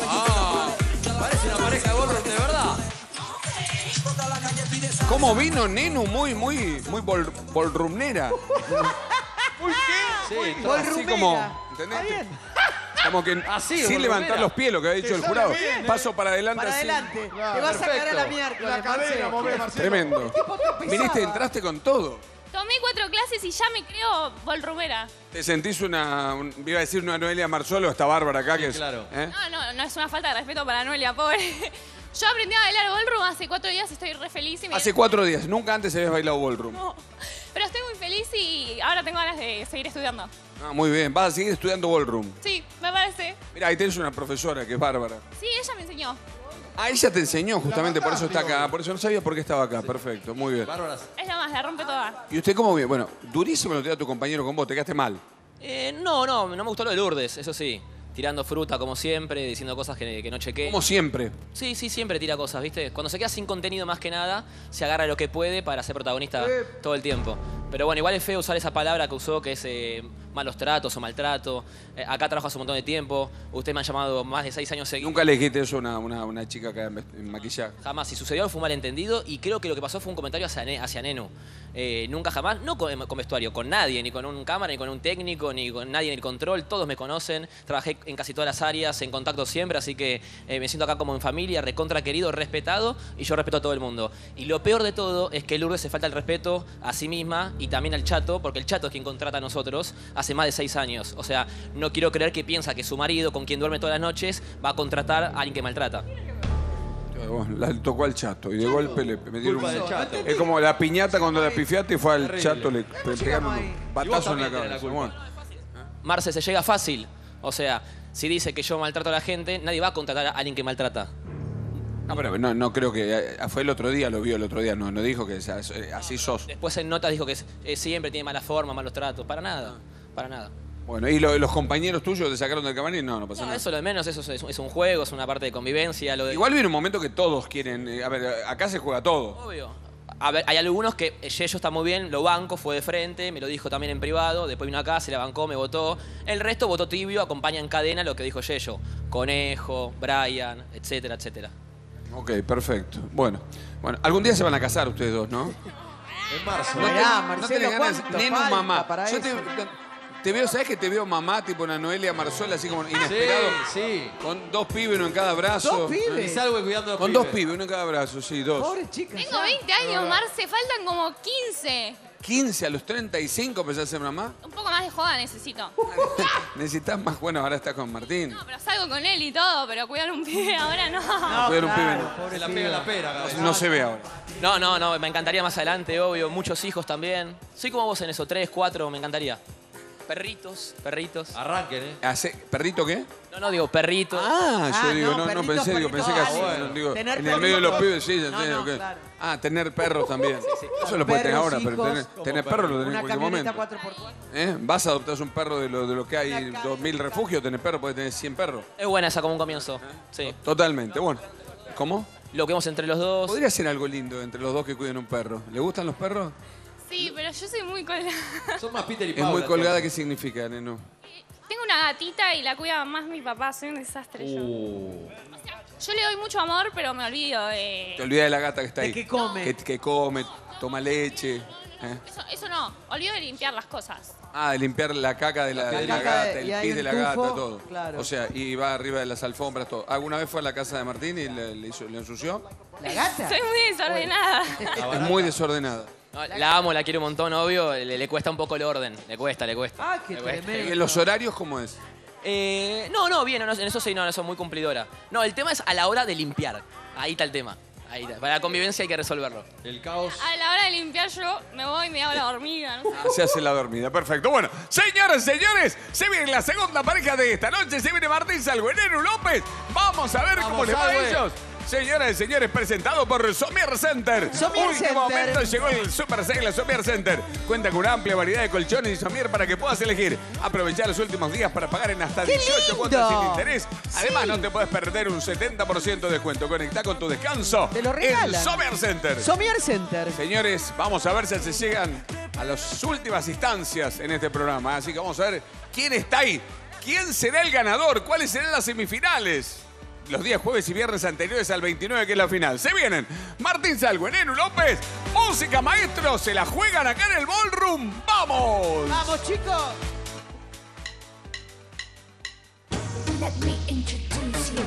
Ah, parece una pareja de gorros, de verdad. ¿Cómo vino Nenu? Muy bolrumnera. ¿Por qué? Sí, así como, ¿entendés? Como que así, sin levantar los pies, lo que había dicho el jurado. Bien, paso para adelante. Para adelante. Claro, te vas a sacar a la miércoles. La cadena, mover, Marcelo. Tremendo. Viniste, entraste con todo. Tomé 4 clases y ya me creo bolrumera. ¿Te sentís iba a decir una Noelia Marzol o esta Bárbara acá? Sí, que es, claro. ¿Eh? No es una falta de respeto para Noelia, pobre. Yo aprendí a bailar ballroom hace 4 días, estoy re feliz. Hace 4 días, nunca antes habías bailado ballroom. No, pero estoy muy feliz. feliz y ahora tengo ganas de seguir estudiando. Ah, muy bien. ¿Vas a seguir estudiando ballroom? Sí, me parece. Mira, ahí tenés una profesora que es bárbara. Sí, ella me enseñó. Ah, ella te enseñó, justamente, por eso está acá. Por eso no sabía por qué estaba acá. Sí. Perfecto, muy bien. Bárbaras. Es la más, la rompe toda. ¿Y usted cómo bien? Bueno, durísimo lo te da tu compañero con vos, te quedaste mal. No me gustó lo de Lourdes, eso sí. Tirando fruta, como siempre, diciendo cosas que no chequé. ¿Como siempre? Sí, sí, siempre tira cosas, ¿viste? Cuando se queda sin contenido más que nada, se agarra lo que puede para ser protagonista todo el tiempo. Pero bueno, igual es feo usar esa palabra que usó, que es malos tratos o maltrato. Acá trabajo hace un montón de tiempo. Ustedes me han llamado más de 6 años seguidos. ¿Nunca le dijiste eso a una chica acá en maquillaje? Jamás. Si sucedió fue un malentendido y creo que lo que pasó fue un comentario hacia Nenu. Nunca jamás, no con vestuario, con nadie, ni con un cámara, ni con un técnico, ni con nadie en el control. Todos me conocen. Trabajé en casi todas las áreas, en contacto siempre, así que me siento acá como en familia, recontra querido, respetado, y yo respeto a todo el mundo. Y lo peor de todo es que Lourdes se falta el respeto a sí misma y también al Chato, porque el Chato es quien contrata a nosotros hace más de 6 años. O sea, no quiero creer que piensa que su marido, con quien duerme todas las noches, va a contratar a alguien que maltrata. La tocó al Chato y de golpe le metieron un... Es como la piñata cuando la pifiaste y fue al Chato, le pegaron un batazo en la cabeza. Marce, se llega fácil. O sea, si dice que yo maltrato a la gente, nadie va a contratar a alguien que maltrata. No, pero no creo que... Fue el otro día, lo vio el otro día, no dijo que así sos. Después en notas dijo que siempre tiene mala forma, malos tratos, para nada, para nada. Bueno, ¿y los compañeros tuyos te sacaron del camarín? No pasa nada. Eso lo de menos, eso es un juego, es una parte de convivencia. Lo de... Igual viene un momento que todos quieren... A ver, acá se juega todo. Obvio. A ver, hay algunos que ellos está muy bien, lo banco, fue de frente, me lo dijo también en privado, después vino acá, se la bancó, me votó. El resto votó tibio, acompaña en cadena lo que dijo Yeyo. Conejo, Brian, etcétera, etcétera. Ok, perfecto. Bueno, algún día se van a casar ustedes dos, ¿no? En marzo. No tenés ganas, Nenu mamá. Yo te veo, ¿sabés que te veo mamá? Tipo una Noelia Marzol, así como inesperado. Sí. Con 2 pibes, uno en cada brazo. ¿2 pibes? Con 2 pibes, uno en cada brazo, sí, 2. Pobre chica. Tengo 20 años, Marce, faltan como 15. ¿15? ¿A los 35 empezás a ser mamá? Un poco más de joda necesito. ¿Necesitas más? Bueno, ahora estás con Martín. No, pero salgo con él y todo, pero cuidar un pibe ahora no. No, cuidar un pibe no. Pobre, la pega la pera. No se ve ahora. No, me encantaría más adelante, obvio. Muchos hijos también. Soy como vos en eso, 3, 4, me encantaría. Perritos. Arranquen, ¿eh? ¿Perrito qué? No, digo perritos. Ah, yo digo, no pensé, digo, pensé que así. Digo, en el medio de los pibes, sí, ya entiendo. Claro. Ah, tener perros también. Sí. Eso lo puedes tener ahora, pero tener perros lo tenés en cualquier momento. 4x4. ¿Vas a adoptar un perro de lo que hay 2000 refugios? Tener perros, puedes tener 100 perros. Es buena esa como un comienzo. Sí. Totalmente, bueno. ¿Cómo? Lo que vemos entre los dos. Podría ser algo lindo entre los dos que cuiden un perro. ¿Le gustan los perros? Sí, pero yo soy muy colgada. Son más Peter y Paula. ¿Es muy colgada? ¿Qué significa, Nenu? Tengo una gatita y la cuida más mi papá. Soy un desastre yo. O sea, yo le doy mucho amor, pero me olvido de... Te olvidas de la gata que está ahí. Que come. Que come, toma leche. Eso no. Olvido de limpiar las cosas. Ah, de limpiar la caca de la gata, el pis de la gata, todo. Claro. O sea, y va arriba de las alfombras, todo. ¿Alguna vez fue a la casa de Martín y le ensució? ¿La gata? Soy muy desordenada. Es muy desordenada. No, la amo, la quiero un montón, obvio. Le cuesta un poco el orden. Le cuesta. Ah, qué tremendo. ¿En los horarios cómo es? Bien. En eso sí, no soy muy cumplidora. No, el tema es a la hora de limpiar. Ahí está el tema. Ahí está. Para la convivencia hay que resolverlo. El caos. A la hora de limpiar yo me voy y me hago la dormida. No sé. Se hace la dormida, perfecto. Bueno, señores, se viene la segunda pareja de esta noche. Se viene Martín Salwe, Nenu López. Vamos a ver cómo les va a ellos. Señoras y señores, presentado por Somier Center. Último momento llegó el Super Sale a Somier Center. Cuenta con una amplia variedad de colchones y somier para que puedas elegir. Aprovecha los últimos días para pagar en hasta 18 cuotas sin interés. Además, no te puedes perder un 70% de descuento. Conectá con tu descanso. Te lo regalan. En Somier Center. Somier Center. Señores, vamos a ver si se llegan a las últimas instancias en este programa. Así que vamos a ver quién está ahí. ¿Quién será el ganador? ¿Cuáles serán las semifinales? Los días jueves y viernes anteriores al 29, que es la final. Se vienen Martín Salwe, Nenu López, música maestro, se la juegan acá en el ballroom. ¡Vamos! ¡Vamos, chicos! Let me introduce you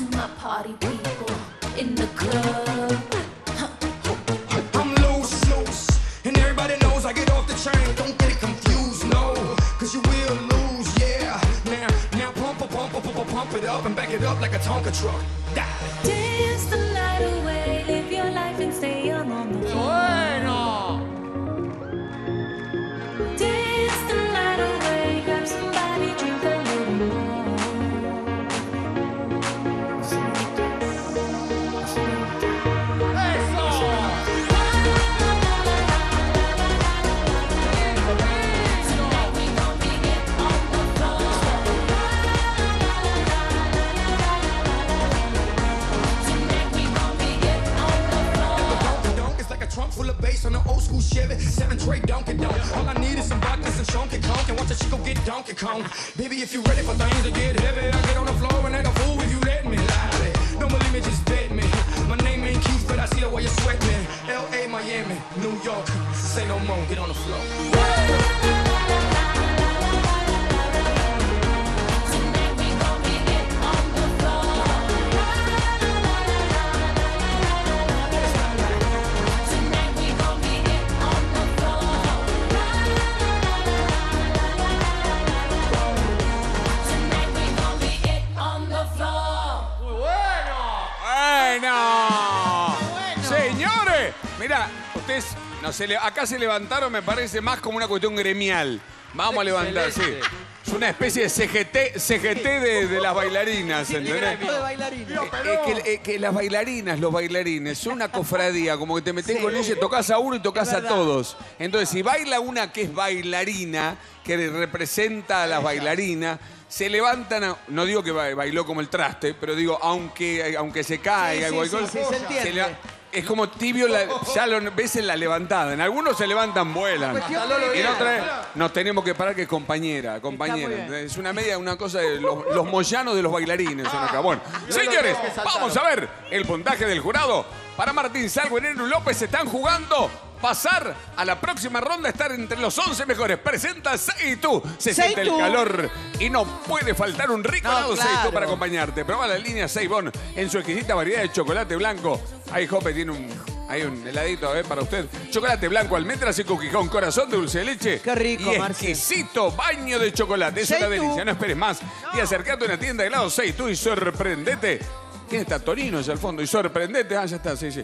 to my party people in the club. I'm loose, and everybody knows I get off the train. Don't get it confused, no, because you will lose, yeah. Now pump it up and back it up like a Tonka truck. Dance the night away, live your life and stay young on the floor. Bueno. old school Chevy, 7-tray Donkey Donk. All I need is some vodka, some Chonky Conk, and watch a chico get Donkey Kong. Baby, if you ready for things to get heavy, I get on the floor and act a fool if you let me. Lie, no more limit, just bet me. My name ain't Keith, but I see the way you sweat me. L.A., Miami, New York, say no more, get on the floor. Mirá, ustedes no, acá se levantaron, me parece, más como una cuestión gremial. Vamos a levantar, sí. Es una especie de CGT de las bailarinas, ¿entendés? Que las bailarinas, los bailarines, son una cofradía, como que te metés con ellos, tocas a uno y tocas a todos. Entonces, si baila una que es bailarina, que representa a las bailarinas, se levantan, no digo que bailó como el traste, pero digo, aunque se caiga, es como tibio, ya lo ves en la levantada. En algunos se levantan, vuelan. Y en otra nos tenemos que parar, que es compañera, compañera. Es una media, una cosa de los moyanos de los bailarines son acá. Bueno, señores, vamos a ver el puntaje del jurado. Para Martín Salwe y Nenu López están jugando pasar a la próxima ronda, estar entre los 11 mejores. Presenta Seitú. Se siente el calor y no puede faltar un rico helado Seitú para acompañarte. Probá la línea Seibon en su exquisita variedad de chocolate blanco. Ahí Jope tiene un heladito, a ver, para usted. Chocolate blanco, almendras y cookies con corazón de dulce de leche. Qué rico, y exquisito baño de chocolate. Es una delicia, no esperes más. Y acercate a una tienda de helado Seitú y sorprendete. ¿Quién está? Tonino es al fondo. Y sorprendete. Ah, ya está, sí, sí.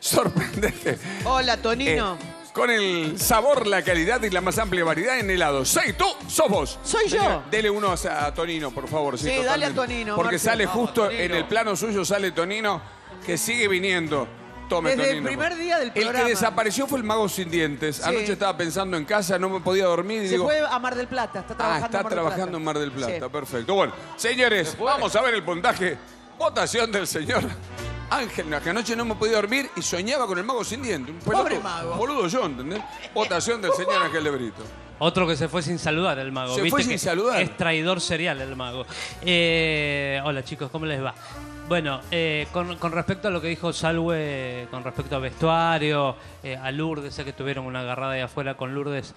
Sorprendete. Hola, Tonino. Con el sabor, la calidad y la más amplia variedad en helado. Seitú, sos vos. Soy yo. Dele uno a Tonino, por favor. Sí, dale a Tonino. Porque Marcelo sale justo en el plano suyo, sale Tonino, que sigue viniendo. Tome, Tonino. Desde el primer día del programa. El que desapareció fue el mago sin dientes. Sí. Anoche estaba pensando en casa, no me podía dormir. Y se digo, fue a Mar del Plata, está trabajando en Mar del Plata. Ah, está trabajando en Mar del Plata, perfecto. Bueno, señores, vamos a ver el puntaje. Votación del señor Ángel, que anoche no me podía dormir y soñaba con el mago sin dientes. Pobre mago. Boludo yo, ¿entendés? Votación del señor Ángel de Brito. Otro que se fue sin saludar, el mago. Se fue sin saludar. Es traidor serial el mago. Hola chicos, ¿cómo les va? Bueno, con respecto a lo que dijo Salwe, con respecto a vestuario, a Lourdes, sé que tuvieron una agarrada ahí afuera con Lourdes,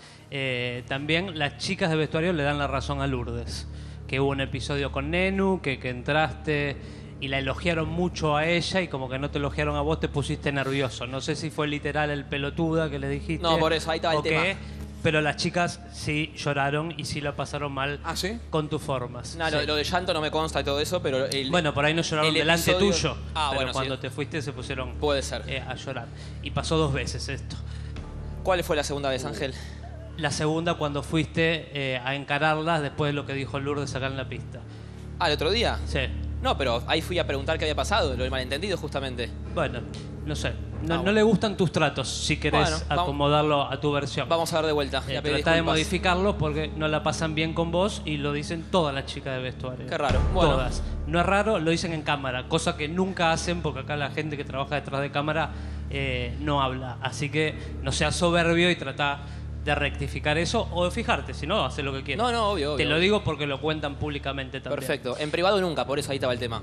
también las chicas de vestuario le dan la razón a Lourdes. Que hubo un episodio con Nenu, que entraste y la elogiaron mucho a ella y como que no te elogiaron a vos, te pusiste nervioso. No sé si fue literal el pelotuda que le dijiste. No, por eso, ahí estaba el tema. Pero las chicas sí lloraron y sí la pasaron mal con tus formas. No, lo de llanto no me consta y todo eso, pero... bueno, por ahí no lloraron delante tuyo. Ah, pero bueno, cuando te fuiste se pusieron a llorar. Y pasó dos veces esto. ¿Cuál fue la segunda vez, Ángel? La segunda cuando fuiste a encararlas después de lo que dijo Lourdes acá en la pista. Ah, ¿el otro día? Sí. No, pero ahí fui a preguntar qué había pasado, lo del malentendido justamente. Bueno, no sé. No, no le gustan tus tratos, si querés acomodarlo a tu versión. Vamos a ver de vuelta. Trata de modificarlo porque no la pasan bien con vos y lo dicen todas las chicas de vestuario. Qué raro. Bueno. Todas. No es raro, lo dicen en cámara, cosa que nunca hacen porque acá la gente que trabaja detrás de cámara no habla. Así que no seas soberbio y trata de rectificar eso o de fijarte, si no, haces lo que quieras. No, no, obvio, obvio. Te lo digo porque lo cuentan públicamente también. Perfecto. En privado nunca, por eso ahí estaba el tema.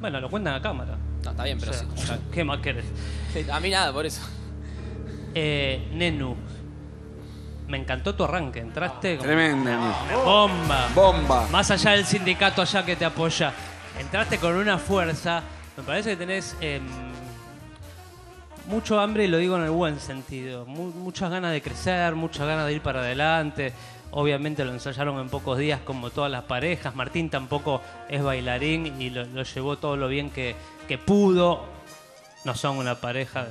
Bueno, lo cuentan a cámara. No, está bien, pero o sea, sí. Claro. ¿Qué más querés? A mí nada, por eso. Nenu, me encantó tu arranque. Entraste como... Tremenda. Bomba. Bomba. Más allá del sindicato allá que te apoya. Entraste con una fuerza. Me parece que tenés... mucho hambre, y lo digo en el buen sentido. Muchas ganas de crecer, muchas ganas de ir para adelante. Obviamente lo ensayaron en pocos días como todas las parejas. Martín tampoco es bailarín y lo llevó todo lo bien que pudo. No son una pareja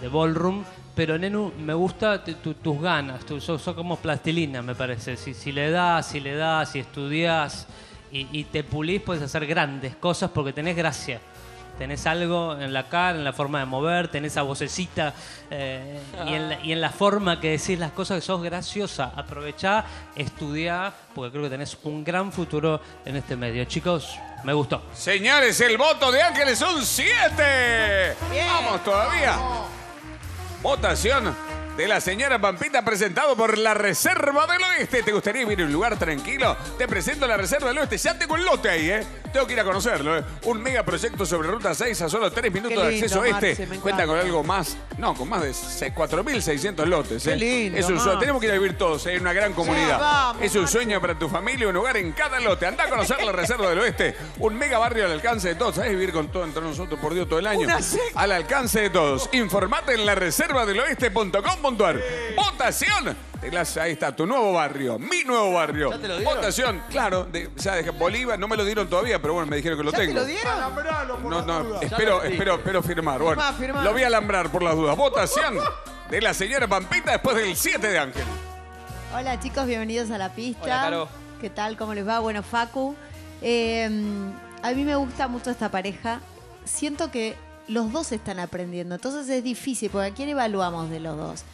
de ballroom. Pero Nenu, me gusta tus ganas. Sos como plastilina, me parece. Si le das, si estudias y te pulís, puedes hacer grandes cosas porque tenés gracia. Tenés algo en la cara, en la forma de mover, tenés esa vocecita y en la forma que decís las cosas, que sos graciosa. Aprovechá, estudiá, porque creo que tenés un gran futuro en este medio. Chicos, me gustó. Señores, el voto de Ángeles son 7. Vamos todavía. votación de la señora Pampita, presentado por La Reserva del Oeste. ¿Te gustaría vivir en un lugar tranquilo? Te presento La Reserva del Oeste. Ya tengo el lote ahí, ¿eh? Tengo que ir a conocerlo, ¿eh? Un megaproyecto sobre Ruta 6 a solo 3 minutos lindo, de acceso oeste. Cuenta con algo más, no, con más de 4.600 lotes, ¿eh? Qué lindo, es un sueño. Tenemos que ir a vivir todos, ¿eh? Una gran comunidad. Sí, vamos, es un Maxi. Sueño para tu familia, un hogar en cada lote. Andá a conocer La Reserva del Oeste. Un mega barrio al alcance de todos. ¿Sabés vivir con todo entre nosotros, por Dios, todo el año? Al alcance de todos. Informate en lareservadeloeste.com.ar. Votación. Ahí está, tu nuevo barrio, mi nuevo barrio. ¿Ya te lo dieron? Votación, claro, de Bolívar, no me lo dieron todavía, pero bueno, me dijeron que lo tengo. ¿Ya te lo dieron? Alambralo por las dudas. Espero firmar. Bueno, firmá. Lo voy a alambrar por las dudas. Votación de la señora Pampita después del 7 de Ángel. Hola chicos, bienvenidos a la pista. Hola, Caro. ¿Qué tal? ¿Cómo les va? Bueno, Facu. A mí me gusta mucho esta pareja. Siento que los dos están aprendiendo, entonces es difícil, porque ¿a quién evaluamos de los dos?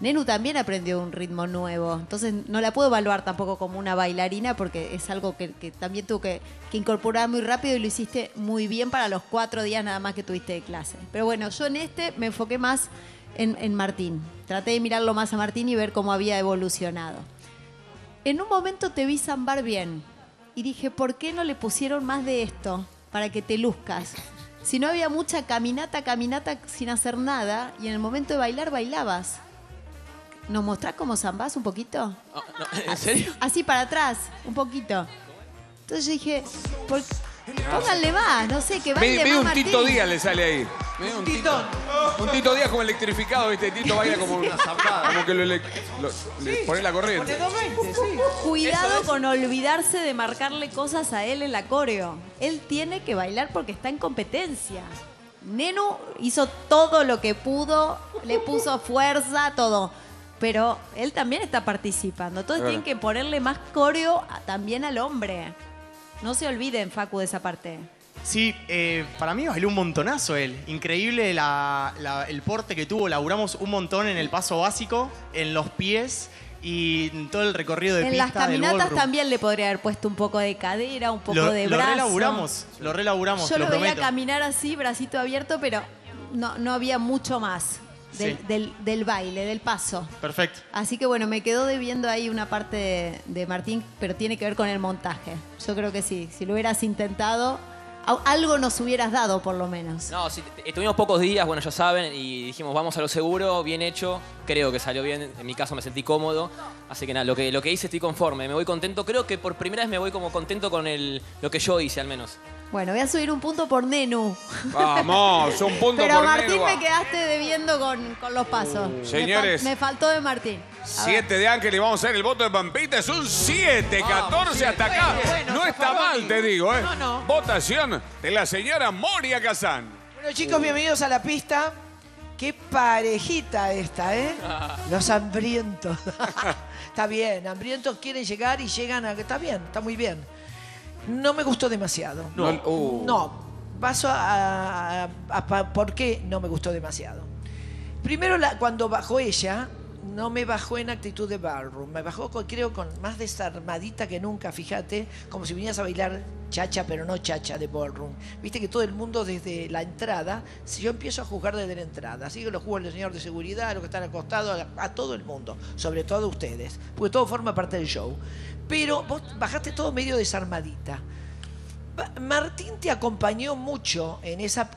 Nenu también aprendió un ritmo nuevo, entonces no la puedo evaluar tampoco como una bailarina porque es algo que también tuvo que incorporar muy rápido y lo hiciste muy bien para los 4 días nada más que tuviste de clase. Pero bueno, yo en este me enfoqué más en Martín. Traté de mirarlo más a Martín y ver cómo había evolucionado. En un momento te vi zambar bien y dije, ¿por qué no le pusieron más de esto para que te luzcas? Si no había mucha caminata sin hacer nada y en el momento de bailar, bailabas. ¿Nos mostrás cómo zambás un poquito? Oh, no, ¿en serio? Así para atrás, un poquito. Entonces yo dije, pónganle más, no sé, que baile más Martín. Tito Díaz le sale ahí. Un Tito. Un Tito Díaz como electrificado, ¿viste? Tito baila como una zambada. Como que le pone la corriente. Cuidado con olvidarse de marcarle cosas a él en la coreo. Él tiene que bailar porque está en competencia. Nenu hizo todo lo que pudo, le puso fuerza, todo. Pero él también está participando. Entonces tienen que ponerle más coreo también al hombre. No se olviden, Facu, de esa parte. Sí, para mí bailó un montonazo él. Increíble el porte que tuvo. Laburamos un montón en el paso básico, en los pies y en todo el recorrido de pista. En las caminatas también le podría haber puesto un poco de cadera, un poco de brazo. Lo relaburamos, yo lo prometo. Yo lo veía caminar así, bracito abierto, pero no había mucho más. Del baile, del paso. Perfecto. Así que bueno, me quedó debiendo ahí una parte de Martín, pero tiene que ver con el montaje. Yo creo que sí, si lo hubieras intentado, algo nos hubieras dado por lo menos. No, sí, tuvimos pocos días, bueno, ya saben, y dijimos vamos a lo seguro, bien hecho, creo que salió bien, en mi caso me sentí cómodo, así que nada, lo que hice estoy conforme, me voy contento, creo que por primera vez me voy como contento con lo que yo hice al menos. Bueno, voy a subir un punto por Nenu. Vamos, un punto por Nenu. Pero Martín me quedaste debiendo con los pasos. Señores. Me faltó de Martín. 7 de Ángel y vamos a ver el voto de Pampita. Es un 7, 14 hasta acá. Bueno, no está mal, te digo, ¿eh? No. Votación de la señora Moria Casán. Bueno, chicos, bienvenidos a la pista. Qué parejita esta, ¿eh? Los hambrientos. Está bien, hambrientos quieren llegar y llegan a... Está bien, está muy bien. No me gustó demasiado. Paso a por qué no me gustó demasiado. Primero, cuando bajó ella, no me bajó en actitud de ballroom. Me bajó, creo, con más desarmadita que nunca, fíjate. Como si vinieras a bailar chacha, pero no chacha de ballroom. Viste que todo el mundo desde la entrada, si yo empiezo a juzgar desde la entrada, así que lo juzgo al señor de seguridad, a los que están acostados, a todo el mundo, sobre todo a ustedes, porque todo forma parte del show. Pero vos bajaste todo medio desarmadita. Martín te acompañó mucho en esa...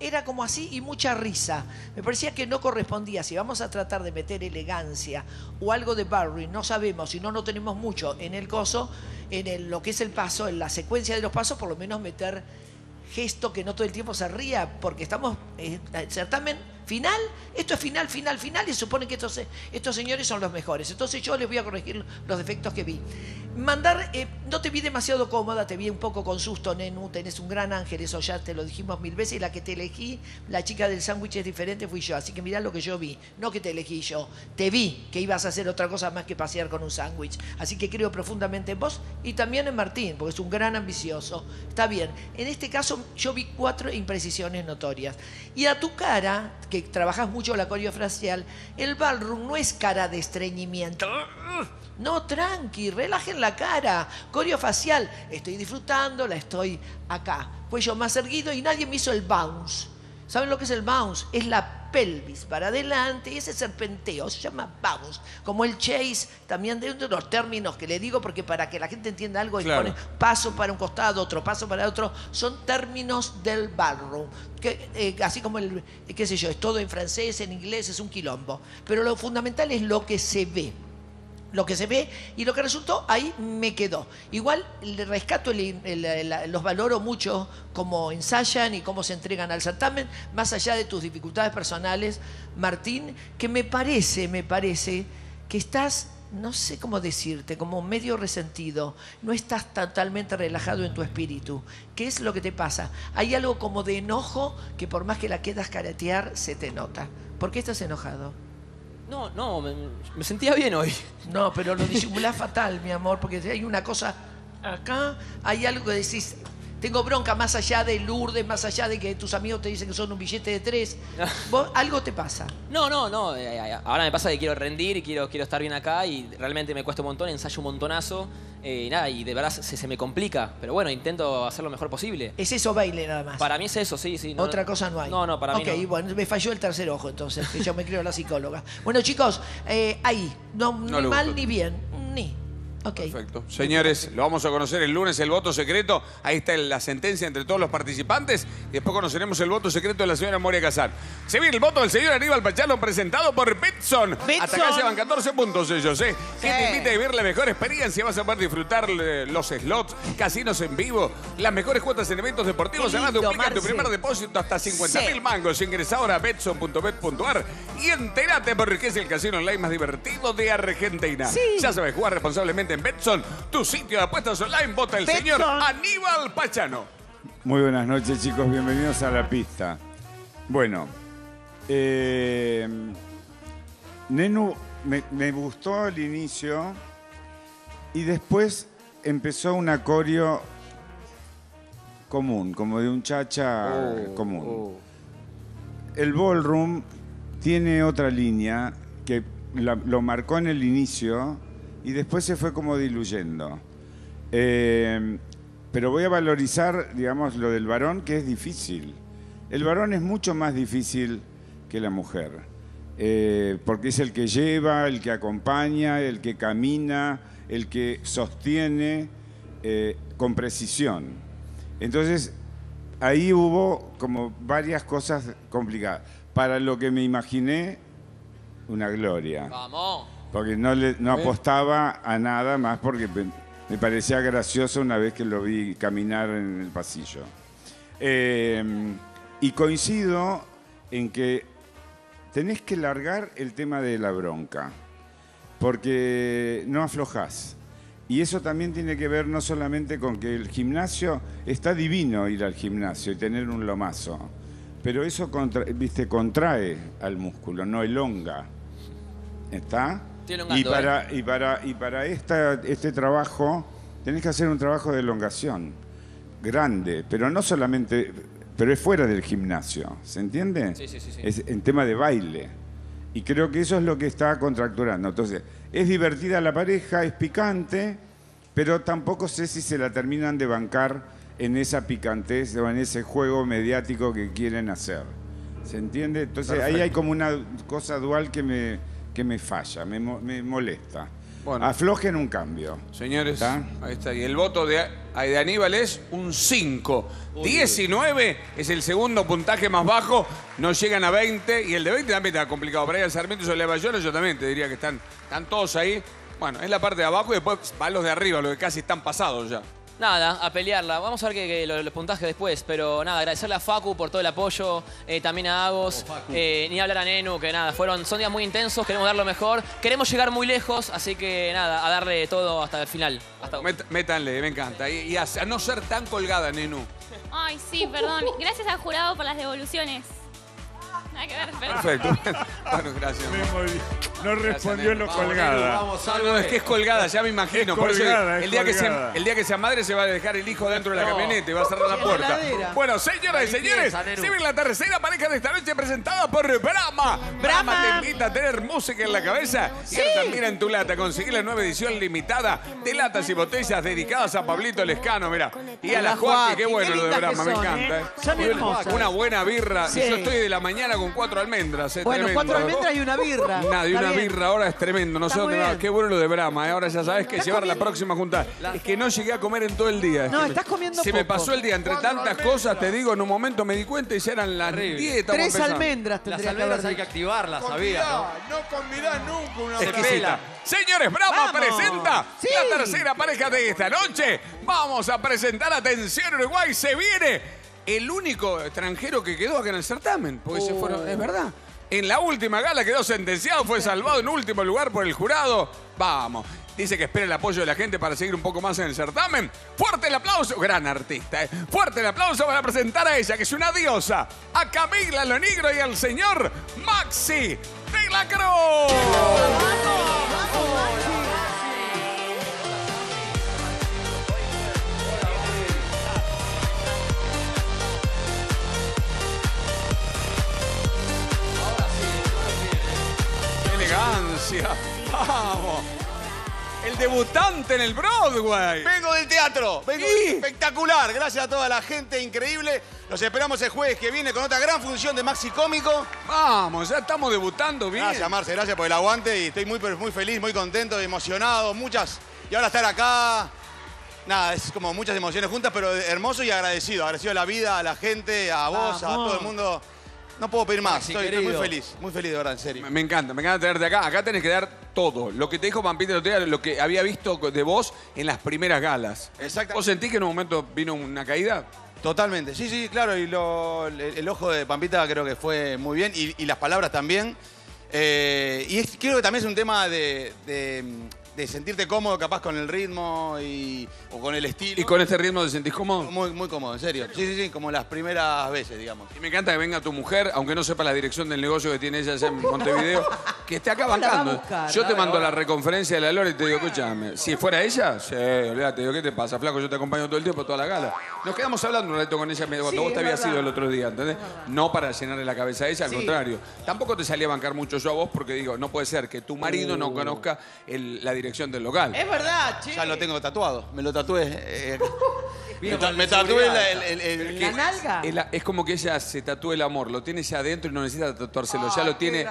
Era como así y mucha risa. Me parecía que no correspondía. Si vamos a tratar de meter elegancia o algo de ballroom, no sabemos, si no tenemos mucho en el coso, lo que es el paso, en la secuencia de los pasos, por lo menos meter gesto que no todo el tiempo se ría, porque estamos en el certamen... Final, esto es final, y se supone que estos señores son los mejores. Entonces yo les voy a corregir los defectos que vi. No te vi demasiado cómoda, te vi un poco con susto, Nenu, tenés un gran ángel, eso ya te lo dijimos 1000 veces, y la que te elegí, la chica del sándwich es diferente, fui yo. Así que mirá lo que yo vi, no que te elegí yo, te vi que ibas a hacer otra cosa más que pasear con un sándwich. Así que creo profundamente en vos y también en Martín, porque es un gran ambicioso. Está bien, en este caso yo vi 4 imprecisiones notorias. Y a tu cara, que trabajas mucho la coreo facial, el ballroom no es cara de estreñimiento. No, tranqui, relajen la cara. Coreo facial, estoy disfrutando, la estoy acá. Cuello más erguido y nadie me hizo el bounce. ¿Saben lo que es el bounce? Es la pelvis para adelante y ese serpenteo se llama bounce, como el chase, también dentro de los términos que le digo, porque para que la gente entienda algo, claro, y pone paso para un costado, otro paso para otro, son términos del ballroom, que, así como el, qué sé yo, es todo en francés, en inglés, es un quilombo, pero lo fundamental es lo que se ve. Lo que se ve y lo que resultó, ahí me quedó. Igual le rescato, los valoro mucho cómo ensayan y cómo se entregan al certamen, más allá de tus dificultades personales, Martín, que me parece que estás, no sé cómo decirte, como medio resentido, no estás totalmente relajado en tu espíritu. ¿Qué es lo que te pasa? Hay algo como de enojo que por más que la quieras caretear, se te nota. ¿Por qué estás enojado? No, no, me sentía bien hoy. No, pero lo disimulás fatal, mi amor, porque hay una cosa acá, hay algo que decís, tengo bronca más allá de Lourdes, más allá de que tus amigos te dicen que son un billete de 3. ¿Vos, algo te pasa? No. Ahora me pasa que quiero rendir y quiero estar bien acá y realmente me cuesta un montón, ensayo un montonazo. Y de verdad se me complica, pero bueno, intento hacer lo mejor posible. ¿Es eso baile nada más? Para mí es eso, sí. No, otra cosa no hay. No, para mí no. Ok, bueno, me falló el tercer ojo entonces, que yo me creo la psicóloga. Bueno, chicos, ahí, no ni mal ni bien, ni. Okay. Perfecto. Señores, lo vamos a conocer el lunes, el voto secreto. Ahí está la sentencia entre todos los participantes. Y después conoceremos el voto secreto de la señora Moria Casán. Se viene el voto del señor Aníbal Pachano, presentado por Betsson. Hasta acá se van 14 puntos ellos, ¿eh? Sí. Que te invita a vivir la mejor experiencia. Vas a poder disfrutar los slots, casinos en vivo, las mejores cuotas en eventos deportivos. Además, duplica tu primer depósito hasta 50.000 mangos. Ingresa ahora a Betsson.bet.ar y entérate porque es el casino online más divertido de Argentina. Sí. Ya sabes, jugar responsablemente en Betsson, tu sitio de apuestas online, vota el señor Aníbal Pachano. Muy buenas noches, chicos. Bienvenidos a la pista. Bueno, Nenu, me gustó el inicio y después empezó un acorio común, como de un cha-cha común. El ballroom tiene otra línea que lo marcó en el inicio y después se fue como diluyendo. Pero voy a valorizar, digamos, lo del varón, que es difícil. El varón es mucho más difícil que la mujer, porque es el que lleva, el que acompaña, el que camina, el que sostiene con precisión. Entonces, ahí hubo como varias cosas complicadas. Para lo que me imaginé, una gloria. ¡Vamos! Porque no apostaba a nada más porque me parecía gracioso una vez que lo vi caminar en el pasillo. Y coincido en que tenés que largar el tema de la bronca, porque no aflojás. Y eso también tiene que ver no solamente con que el gimnasio, está divino ir al gimnasio y tener un lomazo, pero eso contrae al músculo, no elonga. ¿Está? Y para este trabajo tenés que hacer un trabajo de elongación grande, pero no solamente, pero es fuera del gimnasio, ¿se entiende? Sí. Es en tema de baile y creo que eso es lo que está contracturando. Entonces, es divertida la pareja, es picante, pero tampoco sé si se la terminan de bancar en esa picantez o en ese juego mediático que quieren hacer, ¿se entiende? Entonces, perfecto, ahí hay como una cosa dual que me falla, me molesta. Bueno. Aflojen un cambio. Señores, ¿está? Ahí está. Y el voto de Aníbal es un 5. 19 es el segundo puntaje más bajo. No llegan a 20. Y el de 20 también está complicado. Para ir al Sarmiento y Solebayona, yo también te diría que están todos ahí. Bueno, es la parte de abajo y después van los de arriba, los que casi están pasados ya. Nada, a pelearla. Vamos a ver los puntajes después. Pero nada, agradecerle a Facu por todo el apoyo. También a Agos. Ni hablar a Nenu, que nada, son días muy intensos. Queremos dar lo mejor. Queremos llegar muy lejos. Así que nada, a darle todo hasta el final. Métanle, me encanta. Y a no ser tan colgada, Nenu. Ay, sí, perdón. Gracias al jurado por las devoluciones. Nada que ver, pero... Perfecto. Bueno, gracias. No respondió lo colgada. No, es que es colgada, ya me imagino. Por eso el día que sea madre se va a dejar el hijo dentro de la camioneta y va a cerrar la puerta. Bueno, señoras y señores, se viene la tercera pareja de esta noche presentada por Brahma. Brahma te invita a tener música en la cabeza y también en tu lata. Conseguí la nueva edición limitada de latas y botellas dedicadas a Pablito Lescano, mirá. Y a la Juan, qué bueno lo de Brahma, me encanta. Una buena birra. Yo estoy de la mañana con con 4 almendras. Bueno, tremendo. 4 almendras y una birra. Nada, y una birra ahora es tremendo. No sé dónde va. Qué bueno lo de Brahma. Ahora ya sabes que llevar a la próxima juntada. Es que no llegué a comer en todo el día. No, estás comiendo poco. Se me pasó el día entre tantas cosas, te digo, en un momento me di cuenta y ya eran las 10. 3 almendras tendría que haber. Las almendras hay que activarlas, sabía, ¿no? No convidás nunca una pela. Señores, Brahma presenta la tercera pareja de esta noche. Vamos a presentar, atención Uruguay, se viene... El único extranjero que quedó acá en el certamen, porque se fueron, es verdad. En la última gala quedó sentenciado, fue salvado en último lugar por el jurado. Vamos. Dice que espera el apoyo de la gente para seguir un poco más en el certamen. Fuerte el aplauso, gran artista, ¿eh? Fuerte el aplauso para presentar a ella, que es una diosa, a Camila Lonigro y al señor Maxi de la Cruz. ¡Vamos! Vamos. El debutante en el Broadway. Vengo del teatro. Vengo espectacular. Gracias a toda la gente increíble. Los esperamos el jueves que viene con otra gran función de Maxi Cómico. Vamos, ya estamos debutando bien. Gracias, Marce. Gracias por el aguante. Y estoy muy feliz, muy contento, emocionado. Muchas. Y ahora estar acá. Nada, es como muchas emociones juntas, pero hermoso y agradecido. Agradecido a la vida, a la gente, a vos, a todo el mundo. No puedo pedir más, estoy muy feliz de verdad, en serio. Me encanta tenerte acá. Acá tenés que dar todo. Lo que te dijo Pampita el otro día, lo que había visto de vos en las primeras galas. Exacto. ¿Vos sentís que en un momento vino una caída? Totalmente, sí, sí, claro. Y el ojo de Pampita creo que fue muy bien y las palabras también. Creo que también es un tema de sentirte cómodo, capaz con el ritmo o con el estilo. ¿Y con este ritmo te sentís cómodo? Muy, muy cómodo, en serio. Sí, sí, sí, como las primeras veces, digamos. Y me encanta que venga tu mujer, aunque no sepa la dirección del negocio que tiene ella en Montevideo, que esté acá bancando. Yo te mando la reconferencia de la Lore y te digo, escúchame, si fuera ella, sí, olvídate, digo, ¿qué te pasa, flaco? Yo te acompaño todo el tiempo, toda la gala. Nos quedamos hablando un rato con ella cuando vos te habías ido el otro día, ¿entendés? No para llenarle la cabeza a ella, al contrario. Tampoco te salía a bancar mucho yo a vos porque digo, no puede ser que tu marido no conozca la dirección del local. Es verdad, che. Ya lo tengo tatuado. Me lo tatué. Me tatué la nalga. Es como que ella se tatúa el amor. Lo tiene ya adentro y no necesita tatuárselo. Ya lo tiene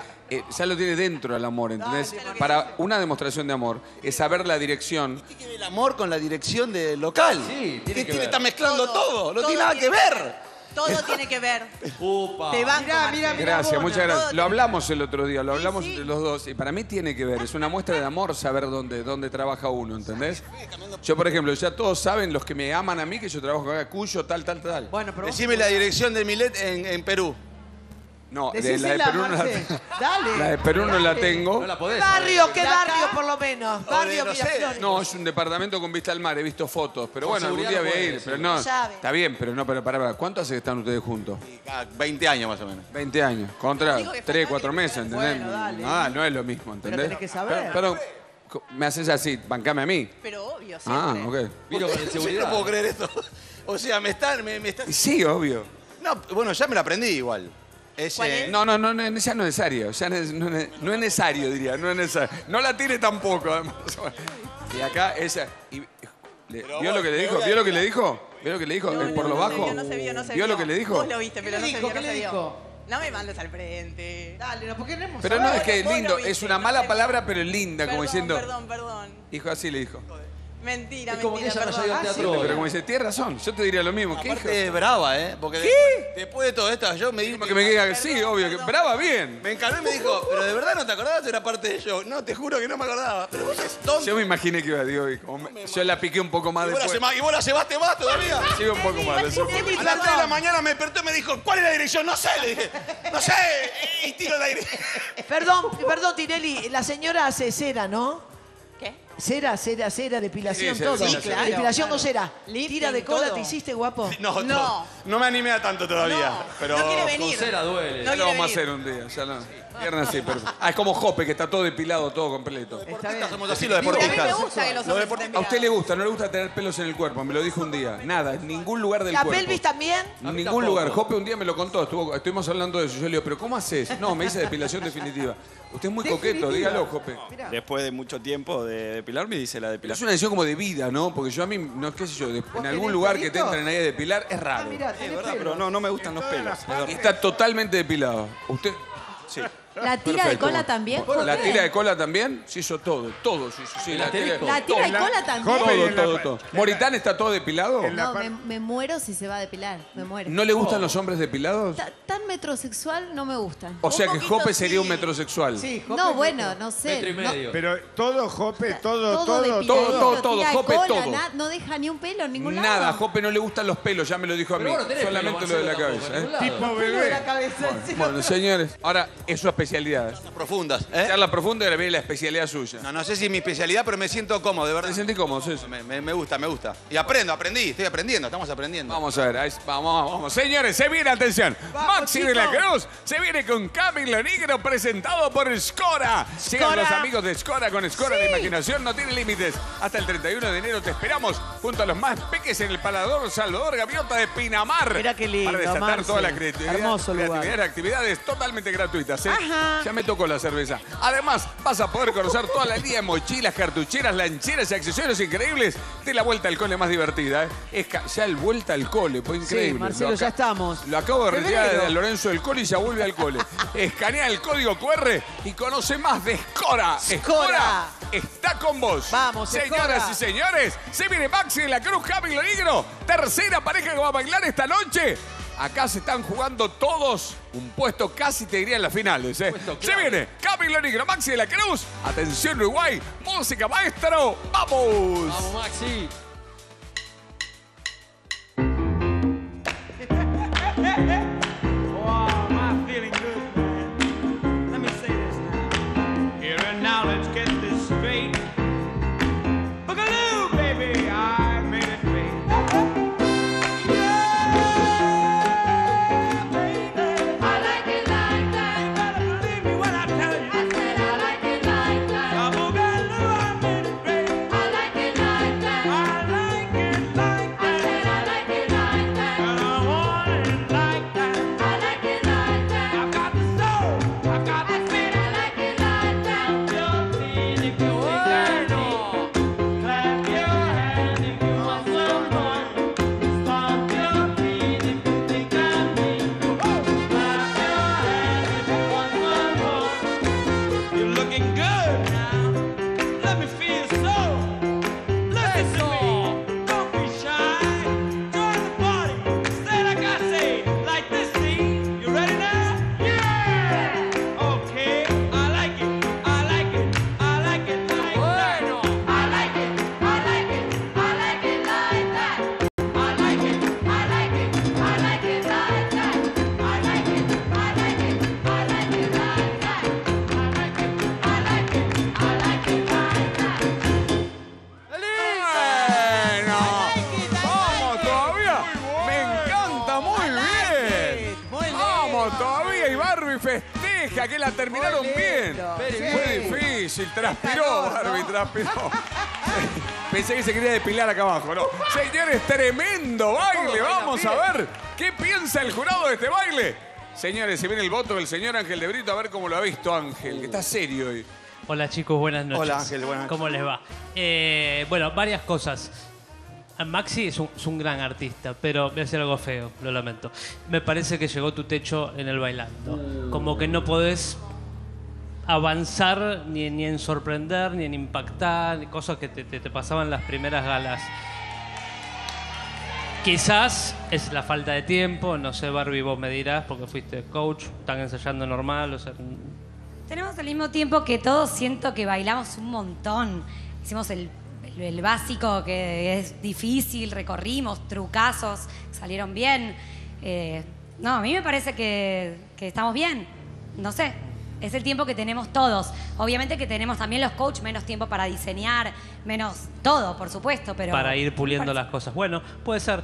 dentro el amor, ¿entendés? Dale, para una demostración de amor es saber la dirección. ¿Qué tiene el amor con la dirección del local? Sí, está mezclando todo. No tiene nada que ver. Todo tiene que ver. Upa. Te banco, mirá, gracias, muchas gracias. Lo hablamos el otro día, lo hablamos los dos. Y para mí tiene que ver, es una muestra de amor saber dónde trabaja uno, ¿entendés? Yo, por ejemplo, ya todos saben, los que me aman a mí, que yo trabajo acá, Cuyo, tal. Bueno, pero decime la dirección de Milet en Perú. No, la de Perú no la tengo. No la podés. ¿Qué barrio por lo menos? Barrio Miraflores. No, es un departamento con vista al mar, he visto fotos. Pero bueno, algún día voy a ir. Pero no, está bien, pero no, pará. ¿Cuánto hace que están ustedes juntos? 20 años más o menos. 20 años. Contra 3, 4 meses, ¿entendés? Bueno, no es lo mismo, ¿entendés? Pero tenés que saber. Pero me haces así, bancame a mí. Pero obvio, siempre. Ah, ok. Miro con seguridad. Yo no puedo creer esto. O sea, me están... Sí, obvio. No, bueno, ya me la aprendí igual. No, ya no es necesario. No es necesario, diría. No es necesario. No la tire tampoco, además. Y acá ella. ¿Vio lo que le dijo? ¿Vio lo que le dijo? ¿Vio lo que le dijo? ¿Por lo bajo? ¿Vio lo que le dijo? Vos lo viste, pero no se vio. ¿Qué le dijo? No me mandes al frente. Dale, no, porque no hemos... Pero no, es que es lindo. Es una mala palabra, pero es linda, como diciendo... Perdón. Hijo, así le dijo. Mentira, como que ella no llegó al teatro. Pero como dice, tienes razón, yo te diría lo mismo. ¿Qué es brava, eh? Porque después de todo esto, yo me dijo que me diga que sí, obvio, que brava bien. Me encaró y me dijo, pero de verdad no te acordabas, era parte de yo. No, te juro que no me acordaba. Pero vos sos tonto. Yo me imaginé que iba a decir, yo la piqué un poco más después. Y vos la llevaste más todavía. Sí, un poco más. A las 3 de la mañana me despertó y me dijo, ¿cuál es la dirección? No sé, le dije. No sé. Y tiro la dirección. Perdón, Tinelli, la señora hace cera, ¿no? Cera, depilación, todo. Sí, claro, depilación no cera. Tira de cola, ¿te hiciste, guapo? No me animé a tanto todavía. No, pero no quiere venir. Con cera duele. No lo vamos a hacer un día, ya no. Sí. Piernas sí, pero... Ah, es como Jope, que está todo depilado, todo completo. Los deportistas somos así, los deportistas. A usted le gusta, no le gusta tener pelos en el cuerpo, me lo dijo un día. Nada, en ningún lugar del cuerpo. ¿La pelvis también? En ningún lugar. Jope un día me lo contó, estuvimos hablando de eso. Yo le digo, ¿pero cómo haces? No, me hice depilación definitiva. Usted es muy coqueto, dígalo, Jope. Después de mucho tiempo de depilarme, dice la depilación. Es una decisión como de vida, ¿no? Porque yo a mí, no qué sé yo, en algún lugar que te entren ahí a depilar, es raro. Es verdad, pero no me gustan los pelos. Está totalmente depilado. Usted... Sí. ¿La tira perfecto. De cola también? ¿La tira de cola también? Se hizo todo, todo. Sí, sí, ¿La tira de cola también? Todo. ¿Moritán está todo depilado? No, me muero si se va a depilar, me muero. ¿No le gustan los hombres depilados? Tan metrosexual no me gusta. O sea que Jope sería un metrosexual. Sí, Jope. No, bueno, no sé. Metro y medio. No. Pero todo Jope, todo. Jope, todo. No deja ni un pelo en ningún lado. Nada, Jope no le gustan los pelos, ya me lo dijo a mí. Solamente lo de la cabeza. Tipo bebé. Bueno, señores, ahora eso es especialidades. Profundas. ¿Eh? Charla profunda era la especialidad suya. No sé si es mi especialidad, pero me siento cómodo, de verdad. Me sentí cómodo, sí. Me gusta, me gusta. Y estoy aprendiendo, estamos aprendiendo. Vamos a ver, vamos. Señores, se viene, atención. Maxi de la Cruz se viene con Camila Lonigro, presentado por Escora. Llegan los amigos de Escora con Escora. Sí. La imaginación no tiene límites. Hasta el 31 de enero te esperamos junto a los más peques en el Palador Salvador Gaviota de Pinamar. Mira qué lindo, para desatar toda la creatividad. Hermoso lugar. Actividades totalmente gratuitas, ¿eh? Ajá. Ya me tocó la cerveza. Además, vas a poder conocer toda la línea de mochilas, cartucheras, lancheras y accesorios increíbles de la Vuelta al Cole más divertida. Es ya el Vuelta al Cole, fue increíble. Sí, Marcelo, ya estamos. Lo acabo de retirar de Lorenzo del Cole y ya vuelve al Cole. Escanea el código QR y conoce más de Escora. Escora está con vos. Vamos, señoras Escora. Y señores, se viene Maxi de la Cruz, Camilo Negro. Tercera pareja que va a bailar esta noche. Acá se están jugando todos un puesto, casi te diría en las finales. Puesto, claro. Se viene Camilo Lonigro, Maxi de la Cruz. Atención Uruguay, música maestro. ¡Vamos! ¡Vamos, Maxi! Que la terminaron bien. Fue difícil, transpiró, Barbie, transpiró. Pensé que se quería depilar acá abajo, ¿no? Señores, tremendo baile. Vamos a ver qué piensa el jurado de este baile. Señores, se viene el voto del señor Ángel de Brito, a ver cómo lo ha visto Ángel, que está serio hoy. Hola chicos, buenas noches. Hola Ángel, buenas noches. ¿Cómo les va? Bueno, varias cosas. Maxi es un gran artista, pero voy a hacer algo feo, lo lamento. Me parece que llegó tu techo en el bailando. Como que no podés avanzar ni en sorprender, ni en impactar, ni cosas que te pasaban las primeras galas. Quizás es la falta de tiempo, no sé, Barbie, vos me dirás, porque fuiste coach, están ensayando normal, o sea... Tenemos el mismo tiempo que todos, siento que bailamos un montón. Hicimos el básico, que es difícil, recorrimos, trucazos, salieron bien. No, a mí me parece que estamos bien. No sé. Es el tiempo que tenemos todos. Obviamente que tenemos también los coaches menos tiempo para diseñar, menos todo, por supuesto, pero... Para ir puliendo las cosas. Bueno, puede ser,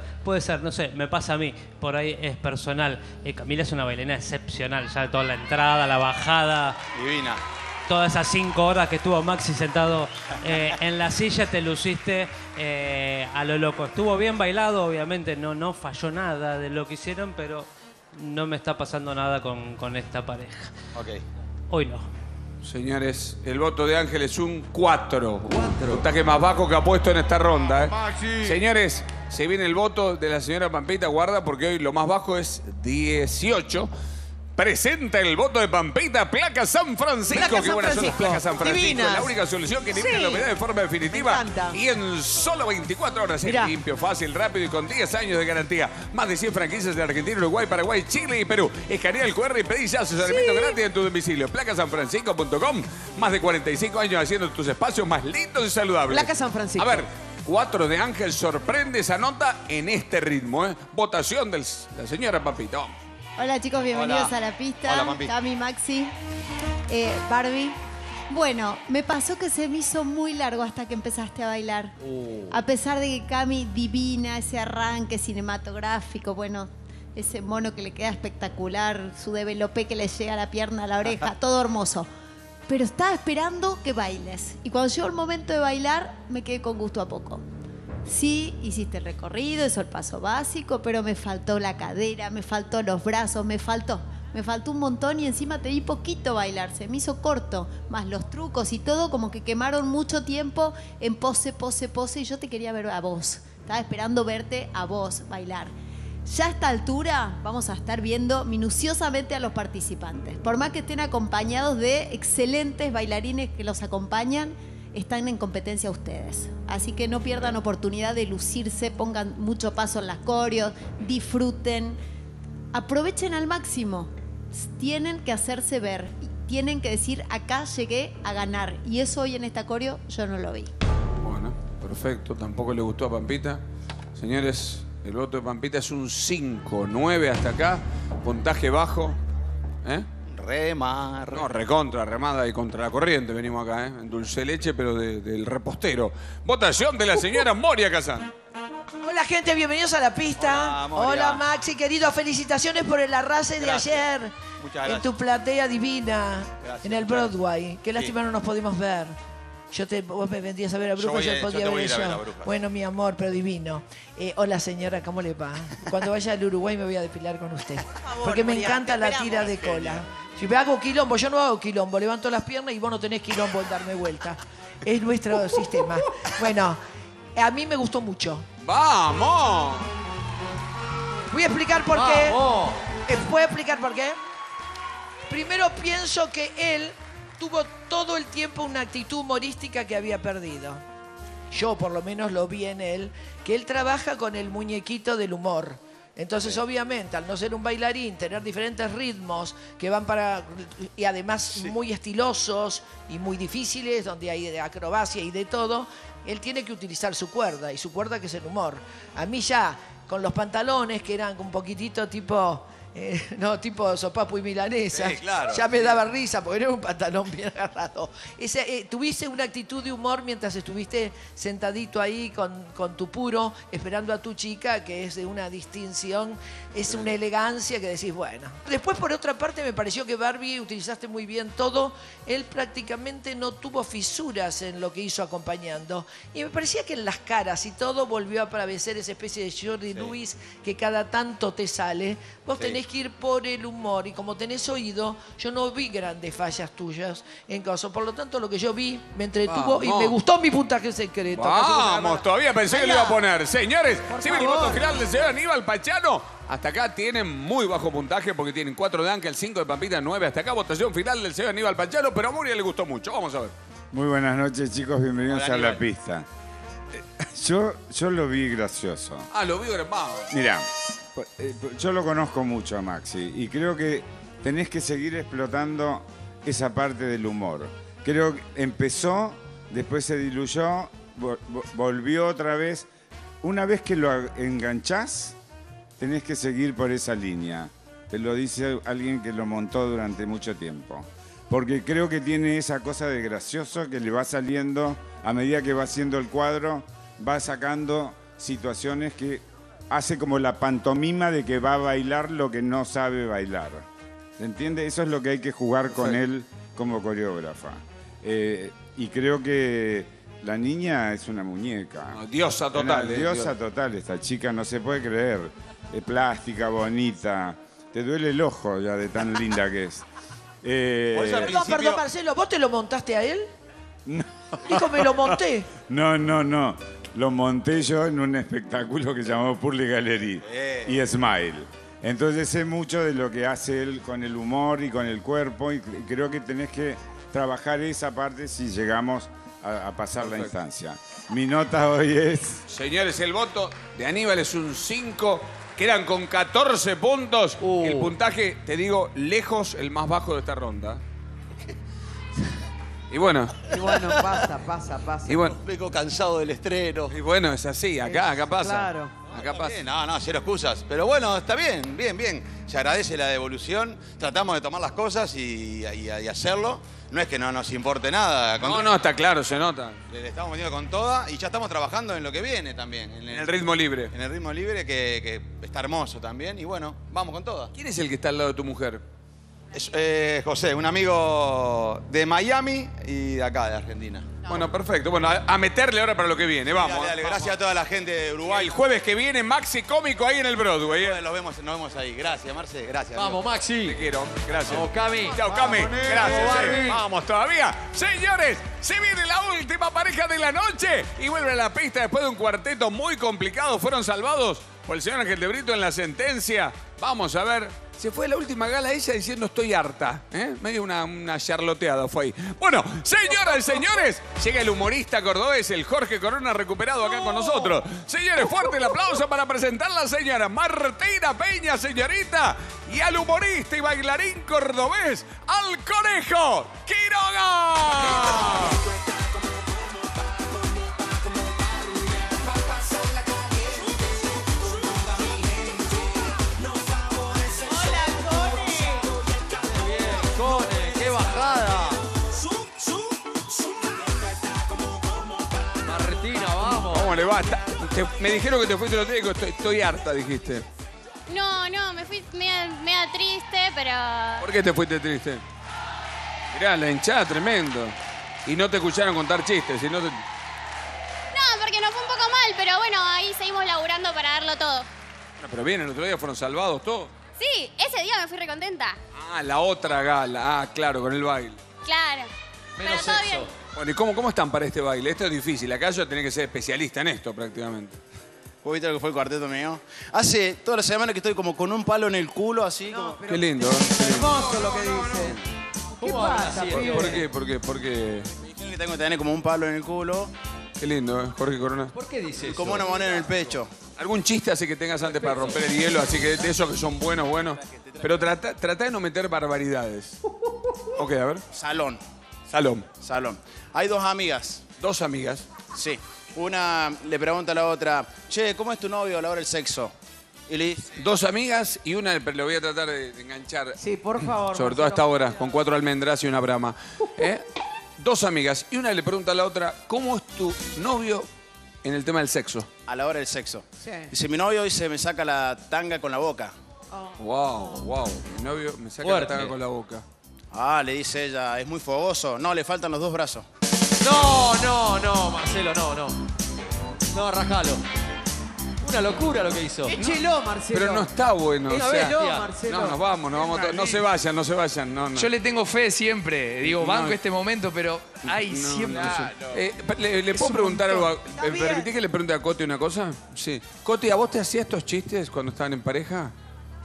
no sé, me pasa a mí, por ahí es personal. Camila es una bailarina excepcional, ya toda la entrada, la bajada. Divina. Todas esas 5 horas que estuvo Maxi sentado en la silla, te luciste a lo loco. Estuvo bien bailado, obviamente, no falló nada de lo que hicieron, pero no me está pasando nada con esta pareja. Ok. Hoy no. Señores, el voto de Ángel es un 4. ¿Cuatro? Un taque más bajo que ha puesto en esta ronda. Maxi. Señores, se viene el voto de la señora Pampita. Guarda, porque hoy lo más bajo es 18. Presenta el voto de Pampita, Placa San Francisco. Placa San Francisco. Qué buenas son las Placas San Francisco. Divinas. La única solución que elimina la humedad de forma definitiva. Y en solo 24 horas. Mirá. Es limpio, fácil, rápido y con 10 años de garantía. Más de 100 franquicias de Argentina, Uruguay, Paraguay, Chile y Perú. Escanea el QR y pedí ya sus alimentos gratis en tu domicilio. PlacaSanFrancisco.com. Más de 45 años haciendo tus espacios más lindos y saludables. Placa San Francisco. A ver, 4 de Ángel sorprende esa nota en este ritmo. Votación de la señora Pampita. Hola chicos, bienvenidos a la pista. Hola, Cami, Maxi, Barbie. Bueno, me pasó que se me hizo muy largo hasta que empezaste a bailar. A pesar de que Cami, divina, ese arranque cinematográfico, bueno, ese mono que le queda espectacular, su developé que le llega a la pierna, a la oreja, todo hermoso. Pero estaba esperando que bailes. Y cuando llegó el momento de bailar, me quedé con gusto a poco. Sí, hiciste el recorrido, eso es el paso básico, pero me faltó la cadera, me faltó los brazos, me faltó un montón y encima te di poquito bailar, se me hizo corto, más los trucos y todo, como que quemaron mucho tiempo en pose y yo te quería ver a vos, estaba esperando verte a vos bailar. Ya a esta altura vamos a estar viendo minuciosamente a los participantes, por más que estén acompañados de excelentes bailarines que los acompañan, están en competencia ustedes. Así que no pierdan oportunidad de lucirse, pongan mucho paso en las coreos, disfruten, aprovechen al máximo. Tienen que hacerse ver, tienen que decir, acá llegué a ganar. Y eso hoy en esta coreo yo no lo vi. Bueno, perfecto, tampoco le gustó a Pampita. Señores, el voto de Pampita es un 5, 9 hasta acá, puntaje bajo. Remar. No, recontra, remada y contra la corriente venimos acá, en dulce leche, pero del repostero. Votación de la señora Moria Casán. Hola, gente, bienvenidos a la pista. Hola, hola, Maxi, querido, felicitaciones por el arrase de ayer. Muchas gracias. En tu platea divina, gracias, en el Broadway. Qué lástima no nos pudimos ver. Vos me vendías a ver a Bruja, yo podía ver eso. Bueno, mi amor, pero divino. Hola, señora, ¿cómo le va? Cuando vaya al Uruguay me voy a depilar con usted. Porque me encanta la tira de cola. Si me hago quilombo, yo no hago quilombo, levanto las piernas y vos no tenés quilombo en darme vuelta. Es nuestro sistema. Bueno, a mí me gustó mucho. ¡Vamos! Voy a explicar por qué. ¿Puedo explicar por qué? Primero pienso que él tuvo todo el tiempo una actitud humorística que había perdido. Yo por lo menos lo vi en él, que él trabaja con el muñequito del humor. Entonces, obviamente, al no ser un bailarín, tener diferentes ritmos que van para... Y además muy estilosos y muy difíciles, donde hay de acrobacia y de todo, él tiene que utilizar su cuerda, y su cuerda que es el humor. A mí ya, con los pantalones que eran un poquitito tipo... no, tipo sopapo y milanesa. Claro, ya me daba risa porque era un pantalón bien agarrado. Tuviste una actitud de humor mientras estuviste sentadito ahí con tu puro, esperando a tu chica, que es de una distinción, es una elegancia que decís, bueno. Después, por otra parte, me pareció que Barbie utilizaste muy bien todo. Él prácticamente no tuvo fisuras en lo que hizo acompañando. Y me parecía que en las caras y todo volvió a aparecer esa especie de Jordi Luis que cada tanto te sale. Vos tenés que ir por el humor y como tenés oído, yo no vi grandes fallas tuyas en caso. Por lo tanto, lo que yo vi me entretuvo y me gustó mi puntaje secreto. Vamos, todavía pensé que lo iba a poner. Señores, si ven el voto final del señor Aníbal Pachano, hasta acá tienen muy bajo puntaje porque tienen 4 de Ángel, 5 de Pampita, 9. Hasta acá votación final del señor Aníbal Pachano, pero a Moria le gustó mucho. Vamos a ver. Muy buenas noches, chicos. Bienvenidos a la pista. Yo lo vi gracioso. Lo vi grabado. Mirá. Yo lo conozco mucho a Maxi y creo que tenés que seguir explotando esa parte del humor. Creo que empezó, después se diluyó, volvió otra vez. Una vez que lo enganchás, tenés que seguir por esa línea. Te lo dice alguien que lo montó durante mucho tiempo. porque creo que tiene esa cosa de gracioso que le va saliendo a medida que va haciendo el cuadro, va sacando situaciones que hace como la pantomima de que va a bailar lo que no sabe bailar. ¿Se entiende? Eso es lo que hay que jugar con él como coreógrafa. Y creo que la niña es una muñeca. No, diosa total. Diosa total esta chica, no se puede creer. Es plástica, bonita. Te duele el ojo ya de tan linda que es. Perdón, Marcelo, ¿vos te lo montaste a él? No. Dijo, me lo monté. No, no, no. Lo monté yo en un espectáculo que llamó Purle Gallery y Smile. Entonces sé mucho de lo que hace él con el humor y con el cuerpo y creo que tenés que trabajar esa parte si llegamos a pasar la instancia. Mi nota hoy es... Señores, el voto de Aníbal es un 5, quedan con 14 puntos. El puntaje, te digo, lejos el más bajo de esta ronda. Y bueno. Y bueno, pasa. Y bueno, me quedo cansado del estreno. Y bueno, es así, acá pasa. Claro. Acá pasa. Bien. No, cero excusas. Pero bueno, está bien, bien. Se agradece la devolución. Tratamos de tomar las cosas y hacerlo. No es que no nos importe nada. No, está claro, se nota. Le estamos metiendo con toda y ya estamos trabajando en lo que viene también. En el ritmo libre. En el ritmo libre que está hermoso también. Y bueno, vamos con toda. ¿Quién es el que está al lado de tu mujer? José, un amigo de Miami y de acá, de Argentina. No. Bueno, perfecto. Bueno, a meterle ahora para lo que viene. Vamos. Dale, vamos. Gracias a toda la gente de Uruguay. El jueves que viene, Maxi Cómico ahí en el Broadway. Nos vemos ahí. Gracias, Marce. Gracias. Vamos, amigo. Maxi. Te quiero. Gracias. Vamos, Cami. Chao, Cami. Gracias. Vamos todavía. Señores, se viene la última pareja de la noche y vuelve a la pista después de un cuarteto muy complicado. Fueron salvados por el señor Ángel de Brito en la sentencia. Vamos a ver. Se fue a la última gala ella diciendo estoy harta. Medio una charloteada fue ahí. Bueno, señoras y señores, llega el humorista cordobés, el Jorge Corona recuperado acá con nosotros. Señores, fuerte el aplauso para presentar a la señora Martina Peña, señorita, y al humorista y bailarín cordobés, al Conejo Quiroga. Le basta. Me dijeron que te fuiste lo técnico, estoy harta, dijiste. No, me fui media triste, pero... ¿Por qué te fuiste triste? Mirá, la hinchada, tremendo. Y no te escucharon contar chistes, sino... No, porque nos fue un poco mal, pero bueno, ahí seguimos laburando para darlo todo. Bueno, pero bien, el otro día fueron salvados todos. Sí, ese día me fui recontenta. Ah, la otra gala. Ah, claro, con el baile. Claro. Menos pero todo eso. Bien. Bueno, ¿y cómo están para este baile? Esto es difícil. Acá yo tenés que ser especialista en esto, prácticamente. ¿Vos viste lo que fue el cuarteto mío? Hace toda la semana que estoy como con un palo en el culo, así no, como... Qué lindo, ¿eh? Es hermoso lo que dicen. ¿Qué pasa, pibe? ¿Por qué? Me dijeron que tengo que tener como un palo en el culo. Qué lindo, ¿eh? Jorge Corona. ¿Por qué dices eso? Como una moneda en el pecho. Algún chiste así que tengas antes para romper el hielo, así que de esos que son buenos. Pero tratá de no meter barbaridades. Ok, a ver. Salón. Hay dos amigas. ¿Dos amigas? Sí. Una le pregunta a la otra, che, ¿cómo es tu novio a la hora del sexo? Y le dice... Dos amigas y una, pero le voy a tratar de enganchar. Sí, por favor. Sobre todo a esta hora, con 4 almendras y una Brahma. Dos amigas y una le pregunta a la otra, ¿cómo es tu novio en el tema del sexo? A la hora del sexo. Sí. Dice, mi novio se me saca la tanga con la boca. Oh. Wow. Mi novio me saca la tanga con la boca. Ah, le dice ella, es muy fogoso. No, le faltan los 2 brazos. No, Marcelo, no. No, rajalo. Una locura lo que hizo. Échelo, Marcelo. Pero no está bueno. Échelo, Marcelo. No, nos vamos. No se vayan. No. Yo le tengo fe siempre. Digo, banco este momento, pero hay siempre... ¿Le puedo preguntar algo? ¿Permitís que le pregunte a Coti una cosa? Sí. Coti, ¿a vos te hacías estos chistes cuando estaban en pareja?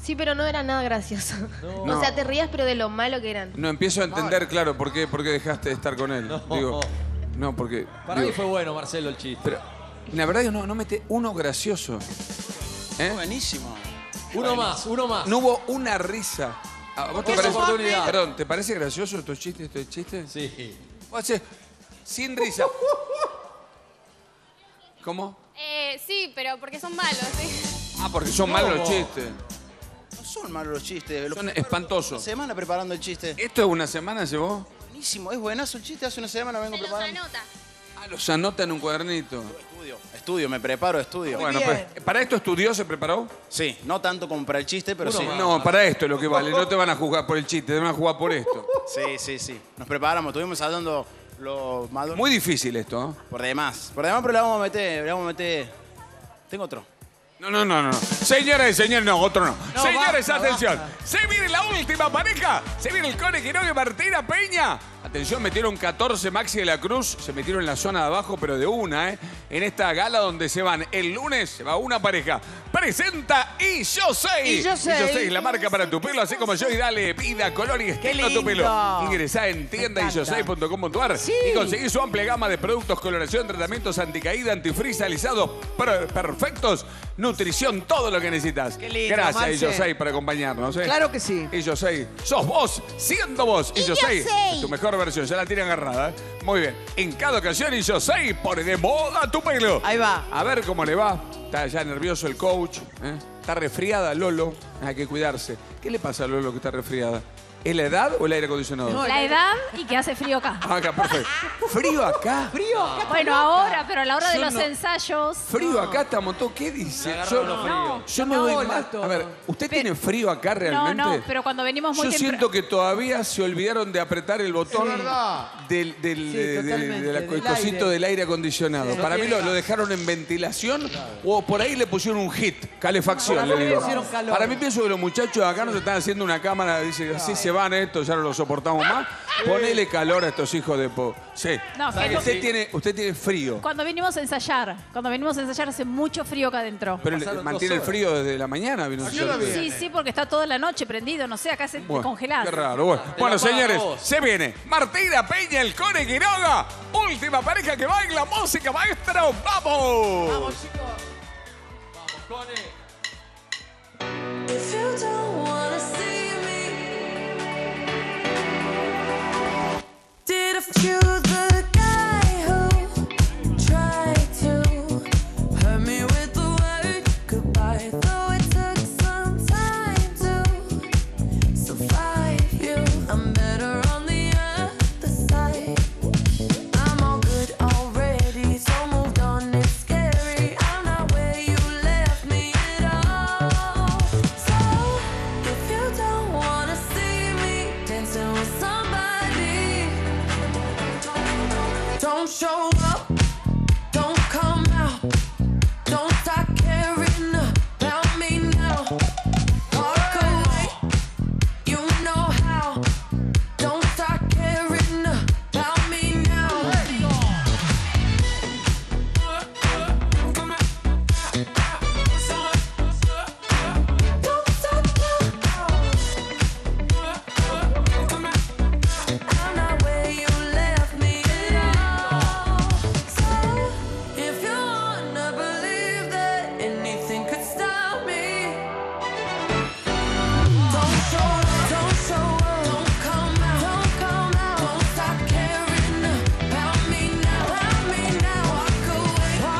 Sí, pero no era nada gracioso. No. O sea, te rías, pero de lo malo que eran. No, empiezo a entender, claro, por qué dejaste de estar con él. Porque... Para mí fue bueno, Marcelo, el chiste. Pero, la verdad, no mete uno gracioso. Buenísimo. Uno más. No hubo una risa. ¿Vos te parece... oportunidad? Perdón, ¿te parece gracioso estos chistes? Sí. O sea, sin risa. ¿Cómo? Sí, pero porque son malos, sí. Ah, porque son malos los chistes. son malos los chistes. Son espantosos. Una semana preparando el chiste. ¿Esto es una semana llevó? Buenísimo, es buenazo el chiste. Hace una semana vengo preparando. Los anota. Ah, los anota en un cuadernito. Estudio, me preparo, estudio. Bueno, pues, ¿para esto estudió, se preparó? Sí, no tanto como para el chiste, pero sí. No, para esto es lo que vale. No te van a juzgar por el chiste, te van a juzgar por esto. Sí, sí, sí. Nos preparamos, estuvimos hablando los malos. Muy difícil esto, ¿eh? Por demás, pero le vamos a meter, Tengo otro. No, no, no, no. Señores, señores, no, otro no. No señores, basta, atención. Basta. Se viene la última pareja. Se viene el Cone Quiroga y Martina Peña. Atención, metieron 14 Maxi de la Cruz. Se metieron en la zona de abajo, pero de una, ¿eh? En esta gala donde se van el lunes, se va una pareja. Presenta Iyosei. Iyosei, la marca para tu pelo, así como yo. Y dale vida, color y estilo a tu pelo. Ingresá en tiendaiyosei.com.ar y conseguí su amplia gama de productos, coloración, tratamientos anticaída, antifrizz, alisado, perfectos, nutrición, todo lo que necesitas. Qué lindo, gracias, Iyosei, por acompañarnos. Claro que sí. Iyosei, sos vos, siendo vos. Iyosei, tu mejor versión, ya la tiene agarrada. Muy bien. En cada ocasión, Iyosei pone de moda tu pelo. Ahí va. A ver cómo le va. Está ya nervioso el coach, ¿eh? Está resfriada Lolo, hay que cuidarse. ¿Qué le pasa a Lolo que está resfriada? ¿Es la edad o el aire acondicionado? No, la edad y que hace frío acá. Acá, perfecto. ¿Frío acá? Frío acá. Bueno, ahora, pero a la hora de los ensayos. Frío acá estamos todos. ¿Qué dice? Yo no doy más. A ver, ¿usted tiene frío acá realmente? No, no, pero cuando venimos muy temprano. Yo siento que todavía se olvidaron de apretar el botón del cosito del aire acondicionado. Para mí lo dejaron en ventilación o por ahí le pusieron un hit, calefacción. Para mí pienso que los muchachos acá nos están haciendo una cámara, dice así se van estos, ya no los soportamos más. Ponele calor a estos hijos de po. Sí. No, usted tiene frío. Cuando venimos a ensayar. Cuando venimos a ensayar hace mucho frío acá adentro. Pero mantiene el frío desde la mañana. Vino sí, sí, porque está toda la noche prendido. No sé, acá se congelado. Qué raro. Bueno, señores, se viene Martina Peña, el Cone Quiroga. Última pareja que va en la música, maestro. ¡Vamos! Vamos, chicos. Vamos, Cone. If you don't wanna see me, did I feel the guy who tried to hurt me with the word goodbye? Though it took some time to survive you, I'm better on the other side. I'm all good already, so moved on. It's scary, I'm not where you left me at all. So if you don't wanna see me dancing with somebody, don't show up, don't come out, don't start caring about me now. Walk away, you know how. Don't start caring about me now. Don't stop now. I'm not where you left me at all. So if you wanna believe that anything could stop me, don't show up, don't show up, don't come out, don't stop caring about me now, walk away,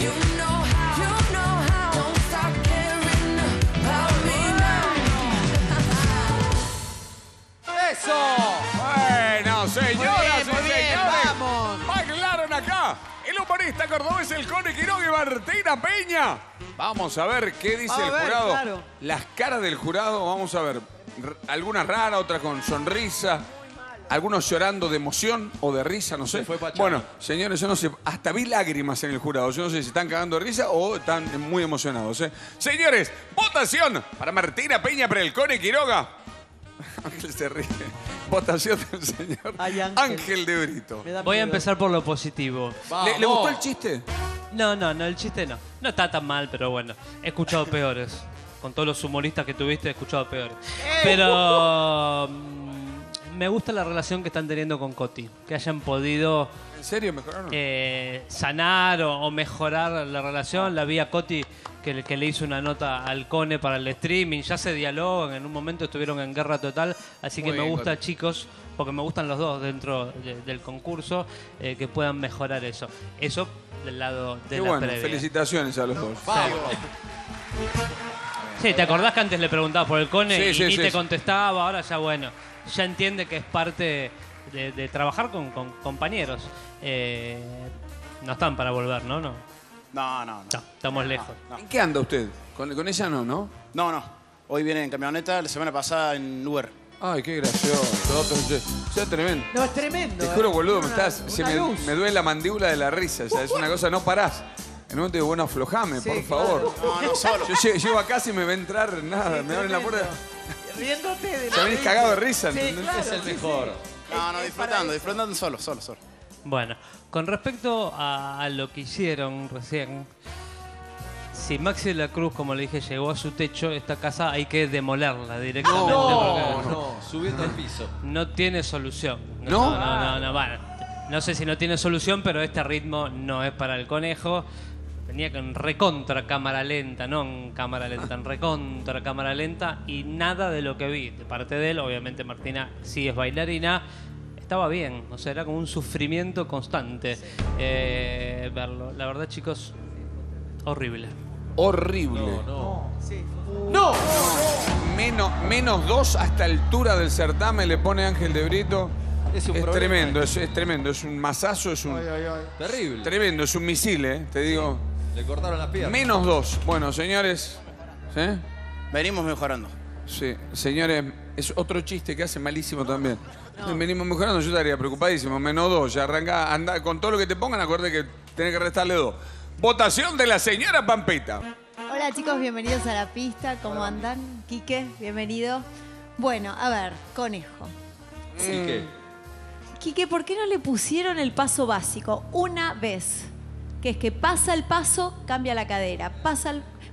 you know how, don't stop caring about me now. ¡Eso! Bueno, señoras y señores, vamos. Bailaron acá el humorista cordobés, el Cone Quiroga y Martina Peña. Vamos a ver qué dice Vamos a el ver, jurado. claro. Las caras del jurado, vamos a ver. Algunas raras, otras con sonrisa. Algunos llorando de emoción o de risa, no sé. Se fue Pachano. Bueno, señores, yo no sé. Hasta vi lágrimas en el jurado. Yo no sé si están cagando de risa o están muy emocionados, ¿eh? Señores, votación para Martina Peña, para el Cone Quiroga. Ángel se ríe. Votación del señor Ay, Ángel. Ángel de Brito. Me da Voy a miedo. Empezar por lo positivo. ¿Le gustó el chiste? No, no, no, el chiste no. No está tan mal, pero bueno. He escuchado peores. Con todos los humoristas que tuviste, he escuchado peores. Pero me gusta la relación que están teniendo con Coti. Que hayan podido ¿En serio mejoraron? Sanar o mejorar la relación. La vi a Coti que le hizo una nota al Cone para el streaming. Ya se dialogan, en un momento estuvieron en guerra total. Así que me gusta, chicos, porque me gustan los dos dentro del concurso, que puedan mejorar eso. Eso del lado de la previa. Felicitaciones a los dos. Vamos. Sí, ¿te acordás que antes le preguntabas por el Cone y te contestaba? Ahora ya, bueno, ya entiende que es parte de trabajar con compañeros. No están para volver, ¿no? No, estamos lejos. No. ¿En qué anda usted? ¿Con ella no, no? No. Hoy viene en camioneta, la semana pasada en Uber. Ay, qué gracioso. Eso es tremendo. No, es tremendo. Te juro, boludo, me duele la mandíbula de la risa. O sea, es una cosa, no parás. En un momento digo, bueno, aflojame, por favor. Claro. No, solo. Yo llego acá y me va a entrar nada. Sí, me abren la puerta. Riéndote de la risa. Venís cagado de risa, sí, ¿entendés? Claro, es el mejor. Sí. No, disfrutando solo. Bueno, con respecto a lo que hicieron recién, si Maxi de la Cruz, como le dije, llegó a su techo, esta casa hay que demolerla directamente. Subiendo al piso. No tiene solución. No sé si no tiene solución, pero este ritmo no es para el Conejo. Tenía que en recontra cámara lenta, no en cámara lenta, en recontra cámara lenta, y nada de lo que vi de parte de él. Obviamente Martina sí es bailarina. Estaba bien, o sea, era como un sufrimiento constante verlo. La verdad, chicos, horrible. Horrible. No. Menos dos hasta altura del certamen le pone Ángel de Brito. Es tremendo, es un masazo, es un... Terrible. Tremendo, es un misil, te digo. Le cortaron las piernas. Menos dos. Bueno, señores, ¿sí? Venimos mejorando. Sí, señores, es otro chiste que hace malísimo también. Venimos mejorando, yo estaría preocupadísimo. Menos dos, ya arranca, anda, con todo lo que te pongan, acuérdate que tenés que restarle dos. Votación de la señora Pampita. Hola chicos, bienvenidos a la pista. ¿Cómo andan? Quique, bienvenido. Bueno, a ver, Conejo. Quique, ¿por qué no le pusieron el paso básico una vez? Que es que pasa el paso, cambia la cadera.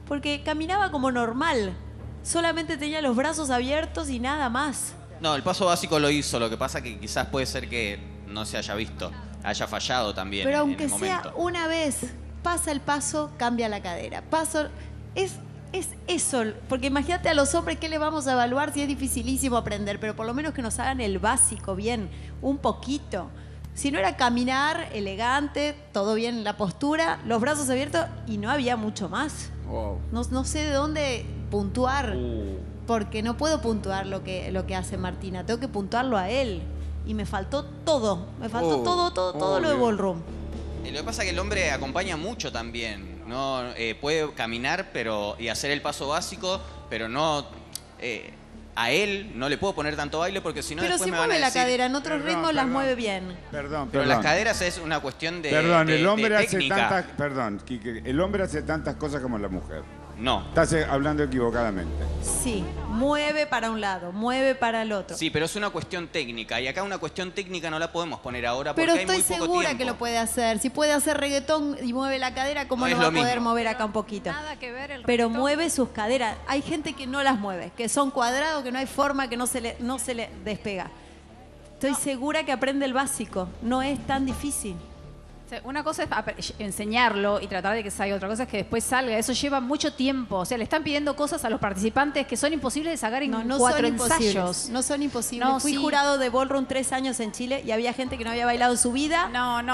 Porque caminaba como normal. Solamente tenía los brazos abiertos y nada más. No, el paso básico lo hizo, lo que pasa que quizás puede ser que no se haya visto, haya fallado también. Pero aunque sea una vez, pasa el paso, cambia la cadera. Es eso, porque imagínate a los hombres qué le vamos a evaluar si es dificilísimo aprender, pero por lo menos que nos hagan el básico bien, un poquito. Si no era caminar elegante, todo bien la postura, los brazos abiertos y no había mucho más. Wow. No sé de dónde puntuar. Porque no puedo puntuar lo que hace Martina. Tengo que puntuarlo a él. Y me faltó todo. Me faltó todo lo de ballroom. Lo que pasa es que el hombre acompaña mucho también. No, puede caminar y hacer el paso básico, pero no... a él no le puedo poner tanto baile porque si no después me van a decir... Pero sí mueve la cadera, en otros ritmos las mueve bien. Pero las caderas es una cuestión de técnica. Perdón, Quique, el hombre hace tantas cosas como la mujer. No. Estás hablando equivocadamente. Sí, mueve para un lado, mueve para el otro. Sí, pero es una cuestión técnica. Y acá una cuestión técnica no la podemos poner ahora porque hay muy poco tiempo. Pero estoy segura que lo puede hacer. Si puede hacer reggaetón y mueve la cadera, ¿cómo no va a poder mover acá un poquito? Nada que ver el reggaetón. Pero mueve sus caderas. Hay gente que no las mueve, que son cuadrados, que no hay forma, que no se le despega. Estoy segura que aprende el básico. No es tan difícil. Una cosa es enseñarlo y tratar de que salga, otra cosa es que después salga. Eso lleva mucho tiempo. O sea, le están pidiendo cosas a los participantes que son imposibles de sacar en cuatro ensayos. No son imposibles. No, fui jurado de ballroom 3 años en Chile y había gente que no había bailado en su vida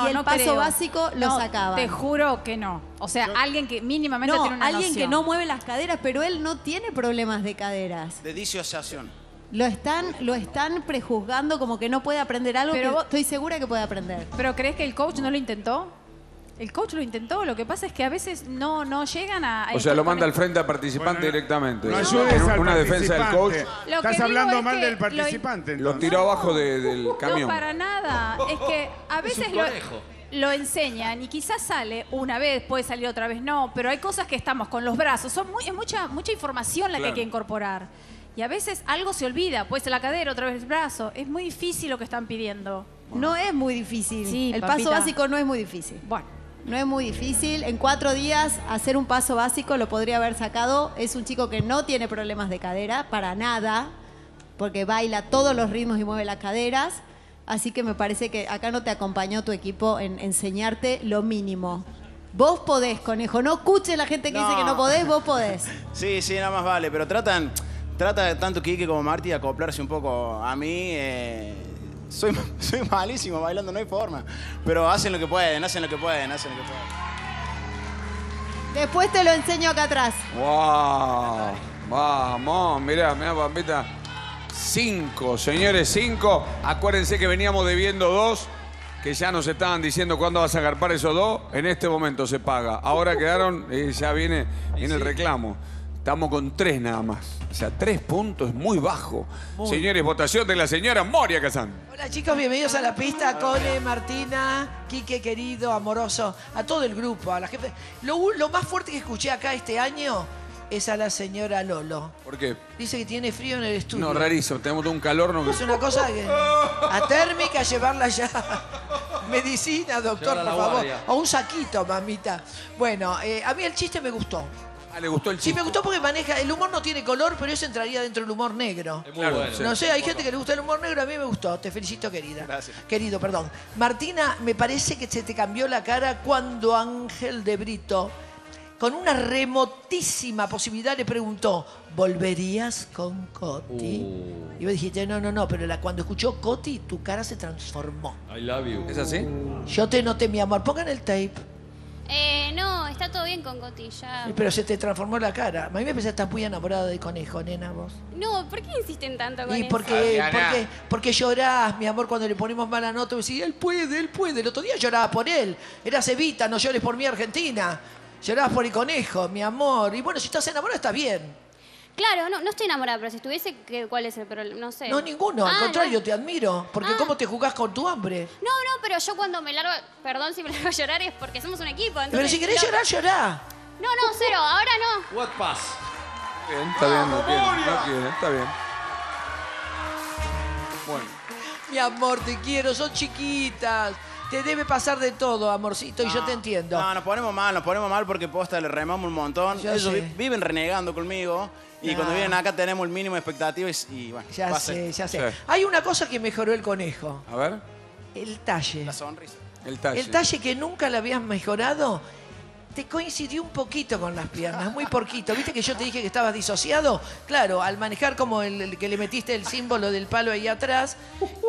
y el paso básico lo sacaba. Te juro que no. O sea, alguien que mínimamente tiene una noción. Alguien que no mueve las caderas, pero él no tiene problemas de caderas. De disociación. Lo están prejuzgando como que no puede aprender algo que estoy segura que puede aprender. ¿Pero crees que el coach no lo intentó? El coach lo intentó, lo que pasa es que a veces no llegan a... O sea, lo manda al frente al participante directamente. No ayudes al una defensa del coach. Estás hablando mal del participante. Lo tiró abajo del camión. No, para nada. Es que a veces lo enseñan y quizás sale una vez, puede salir otra vez, no. Pero hay cosas que estamos con los brazos. Es mucha información la que hay que incorporar. Y a veces algo se olvida, puede ser la cadera, otra vez el brazo. Es muy difícil lo que están pidiendo. No es muy difícil. Sí, el paso básico no es muy difícil. Bueno, no es muy difícil. En 4 días hacer un paso básico lo podría haber sacado. Es un chico que no tiene problemas de cadera, para nada, porque baila todos los ritmos y mueve las caderas. Así que me parece que acá no te acompañó tu equipo en enseñarte lo mínimo. Vos podés, Conejo. No escuches la gente que dice que no podés, vos podés. Sí, nada más vale, pero Trata tanto Quique como Marti de acoplarse un poco a mí. Soy malísimo bailando, no hay forma. Pero hacen lo que pueden. Después te lo enseño acá atrás. ¡Wow! Vamos, mirá, mirá, Pampita. 5, señores, 5. Acuérdense que veníamos debiendo 2, que ya nos estaban diciendo cuándo vas a garpar esos 2. En este momento se paga. Ahora quedaron, ya viene el reclamo. Estamos con 3 nada más. O sea, 3 puntos es muy bajo. Señores, votación de la señora Moria Casán. Hola chicos, bienvenidos a la pista. Cole, Martina, Quique querido, amoroso, a todo el grupo, a la jefe. Lo más fuerte que escuché acá este año es a la señora Lolo. ¿Por qué? Dice que tiene frío en el estudio. No, rarísimo, tenemos un calor. No... Es una cosa que... A térmica, llevarla ya. Medicina, doctor, por favor. O un saquito, mamita. Bueno, a mí el chiste me gustó. Ah, ¿le gustó el chiste? Sí, me gustó porque maneja... El humor no tiene color, pero eso entraría dentro del humor negro. Es muy bueno. No sé, hay gente que le gusta el humor negro, a mí me gustó. Te felicito, querida. Gracias. Querido, perdón. Martina, me parece que se te cambió la cara cuando Ángel de Brito, con una remotísima posibilidad, le preguntó, ¿volverías con Coti? Y vos dijiste, no, no, no, pero cuando escuchó Coti, tu cara se transformó. I love you. ¿Es así? Yo te noté, mi amor. Pongan el tape. No, está todo bien con Coti, ya. Pero se te transformó la cara. A mí me pensé que estás muy enamorada de Conejo, nena, vos. No, ¿por qué insisten tanto con eso? Y porque llorás, mi amor, cuando le ponemos mala nota. Me decís, él puede. El otro día lloraba por él. Eras Evita, no llores por mí, Argentina. Llorabas por el Conejo, mi amor. Y bueno, si estás enamorada, está bien. Claro, no estoy enamorada, pero si estuviese, ¿cuál es el problema? No sé. No, ninguno, al contrario, no. Te admiro. Porque ¿cómo te jugás con tu hambre? No, no, pero yo cuando me largo, perdón si me largo a llorar, es porque somos un equipo. Entonces, pero si querés llorar, llorá. No, no, cero, ahora no. What pass? Bien, está bien, no tiene, está bien. Bueno. Mi amor, te quiero, son chiquitas. Te debe pasar de todo, amorcito, no, y yo te entiendo. No, nos ponemos mal porque posta le remamos un montón. Ellos viven renegando conmigo. Y cuando vienen acá tenemos el mínimo de expectativas y bueno. Ya sé. Hay una cosa que mejoró el Conejo. A ver. El talle. La sonrisa. El talle. El talle que nunca la habías mejorado, te coincidió un poquito con las piernas, muy poquito. ¿Viste que yo te dije que estabas disociado? Claro, al manejar como el que le metiste el símbolo del palo ahí atrás,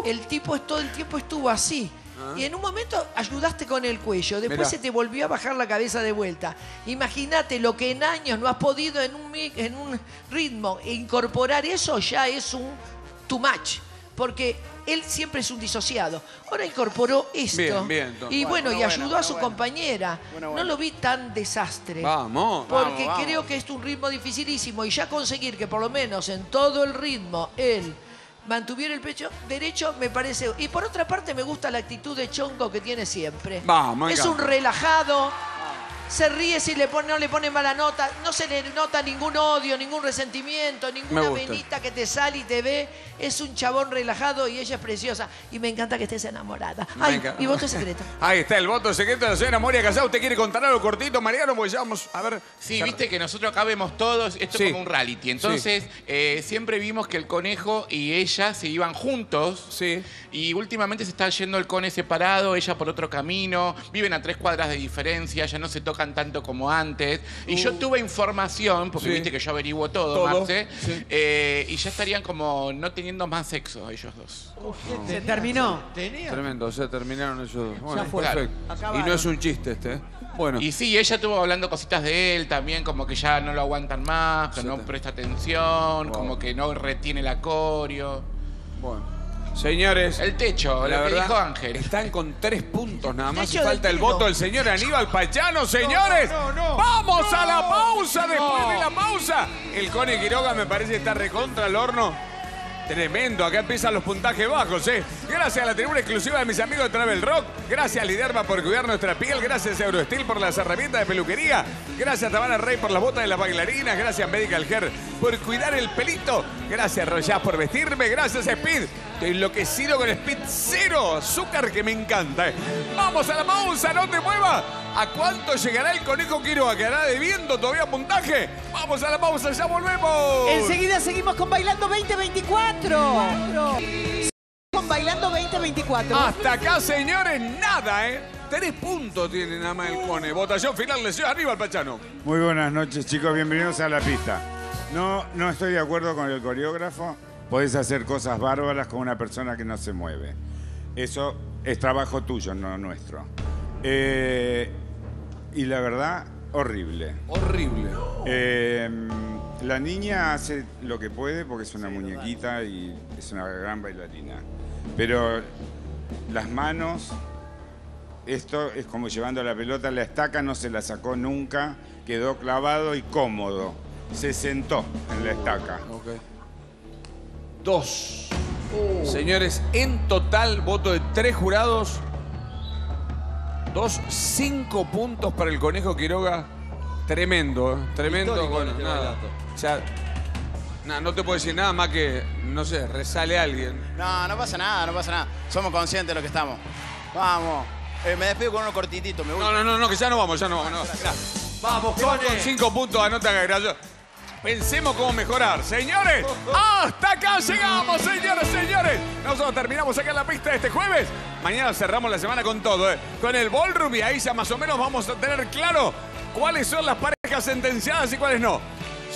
el tipo todo el tiempo estuvo así. Y en un momento ayudaste con el cuello, después se te volvió a bajar la cabeza de vuelta. Imagínate lo que en años no has podido en un ritmo incorporar, eso ya es un too much, porque él siempre es un disociado. Ahora incorporó esto y bueno, y ayudó a su compañera. No lo vi tan desastre. Vamos. Porque creo que es un ritmo dificilísimo y ya conseguir que por lo menos en todo el ritmo él... mantuviera el pecho derecho, me parece. Y por otra parte, me gusta la actitud de chongo que tiene siempre. Vamos, es un relajado, se ríe si no le pone mala nota, no se le nota ningún odio, ningún resentimiento, ninguna venita que te sale y te ve. Es un chabón relajado y ella es preciosa. Y me encanta que estés enamorada. Ay, mi voto secreto. Ahí está el voto secreto de la señora Moria Casán. ¿Usted quiere contar algo cortito, Mariano? Porque ya vamos a ver. Sí, viste que nosotros acá vemos todos, esto es como un reality. Entonces, siempre vimos que el Conejo y ella se iban juntos. Sí. Y últimamente se está yendo el Cone separado, ella por otro camino. Viven a 3 cuadras de diferencia, ya no se tocan tanto como antes. Y yo tuve información, porque viste que yo averiguo todo, Marce. Sí. Y ya estarían como no teniendo más sexo ellos dos. ¿Se terminó? Tremendo, se terminaron ellos dos. Bueno, perfecto. Y no es un chiste este, ¿eh? Bueno. Y sí, ella estuvo hablando cositas de él también, como que ya no lo aguantan más, que no presta atención, como que no retiene el acorio. Bueno. Señores, el techo, la verdad, dijo Ángel. Están con 3 puntos nada más. Falta el voto del señor Aníbal Pachano, señores. Vamos a la pausa, después de la pausa. El Cone Quiroga me parece está recontra el horno. Tremendo, acá empiezan los puntajes bajos, ¿eh? Gracias a la tribuna exclusiva de mis amigos de Travel Rock. Gracias a Liderma por cuidar nuestra piel. Gracias a Eurosteel por las herramientas de peluquería. Gracias a Tabana Rey por las botas de las bailarinas. Gracias a Medical Hair por cuidar el pelito. Gracias a Royas por vestirme. Gracias a Speed. Estoy enloquecido con Speed Cero. Azúcar que me encanta, ¿eh? Vamos a la pausa, no te muevas. ¿A cuánto llegará el Conejo Quiroga? ¿Quedará debiendo todavía puntaje? Vamos a la pausa, ya volvemos. Enseguida seguimos con Bailando 2024. Con Bailando 2024. Hasta acá, señores, nada, ¿eh? 3 puntos tiene nada más el Cone. Votación final, lesión arriba al Pachano. Muy buenas noches, chicos. Bienvenidos a la pista. No estoy de acuerdo con el coreógrafo. Podés hacer cosas bárbaras con una persona que no se mueve. Eso es trabajo tuyo, no nuestro. Y la verdad, horrible. Horrible. La niña hace lo que puede porque es una muñequita y es una gran bailarina. Pero las manos, esto es como llevando la pelota, la estaca no se la sacó nunca, quedó clavado y cómodo. Se sentó en la estaca. Okay. 2. Señores, en total, voto de 3 jurados. 5 puntos para el Conejo Quiroga. Tremendo, tremendo. Histórico, bueno, nada. O sea, no te puedo decir nada más que, no sé, resale a alguien. No, no pasa nada, no pasa nada. Somos conscientes de lo que estamos. Vamos. Me despido con uno cortitito, me gusta. No, que ya no vamos. No. Vamos, Cone. Con 5 puntos, anota Gagrayo. Pensemos cómo mejorar. Señores, hasta acá llegamos, señores. Nosotros terminamos acá en la pista este jueves. Mañana cerramos la semana con todo, con el ballroom, y ahí ya más o menos vamos a tener claro cuáles son las parejas sentenciadas y cuáles no.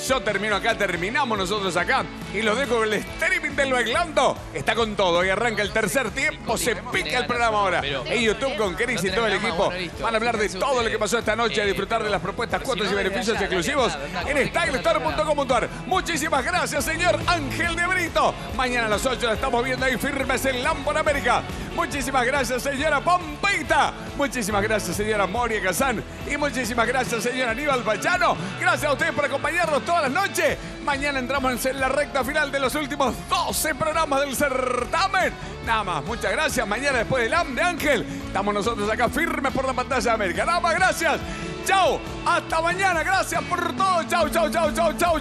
Yo termino acá, terminamos nosotros acá. Y los dejo con el streaming del Bailando. Está con todo y arranca el tercer tiempo. Se pica el programa ahora. En YouTube con Chris y todo el equipo. Van a hablar de todo lo que pasó esta noche, a disfrutar de las propuestas, cuotas y beneficios exclusivos en StyleStore.com.ar. Muchísimas gracias, señor Ángel de Brito. Mañana a las 8 la estamos viendo ahí firmes en Lambo América. Muchísimas gracias, señora Pampita. Muchísimas gracias, señora Moria Casán. Y muchísimas gracias, señor Aníbal Pachano. Gracias a ustedes por acompañarnos todos. Buenas noches. Mañana entramos en la recta final de los últimos 12 programas del certamen. Nada más, muchas gracias. Mañana después del AM de Ángel, estamos nosotros acá firmes por la pantalla de América. Nada más, gracias. Chau. Hasta mañana. Gracias por todo.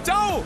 Chau.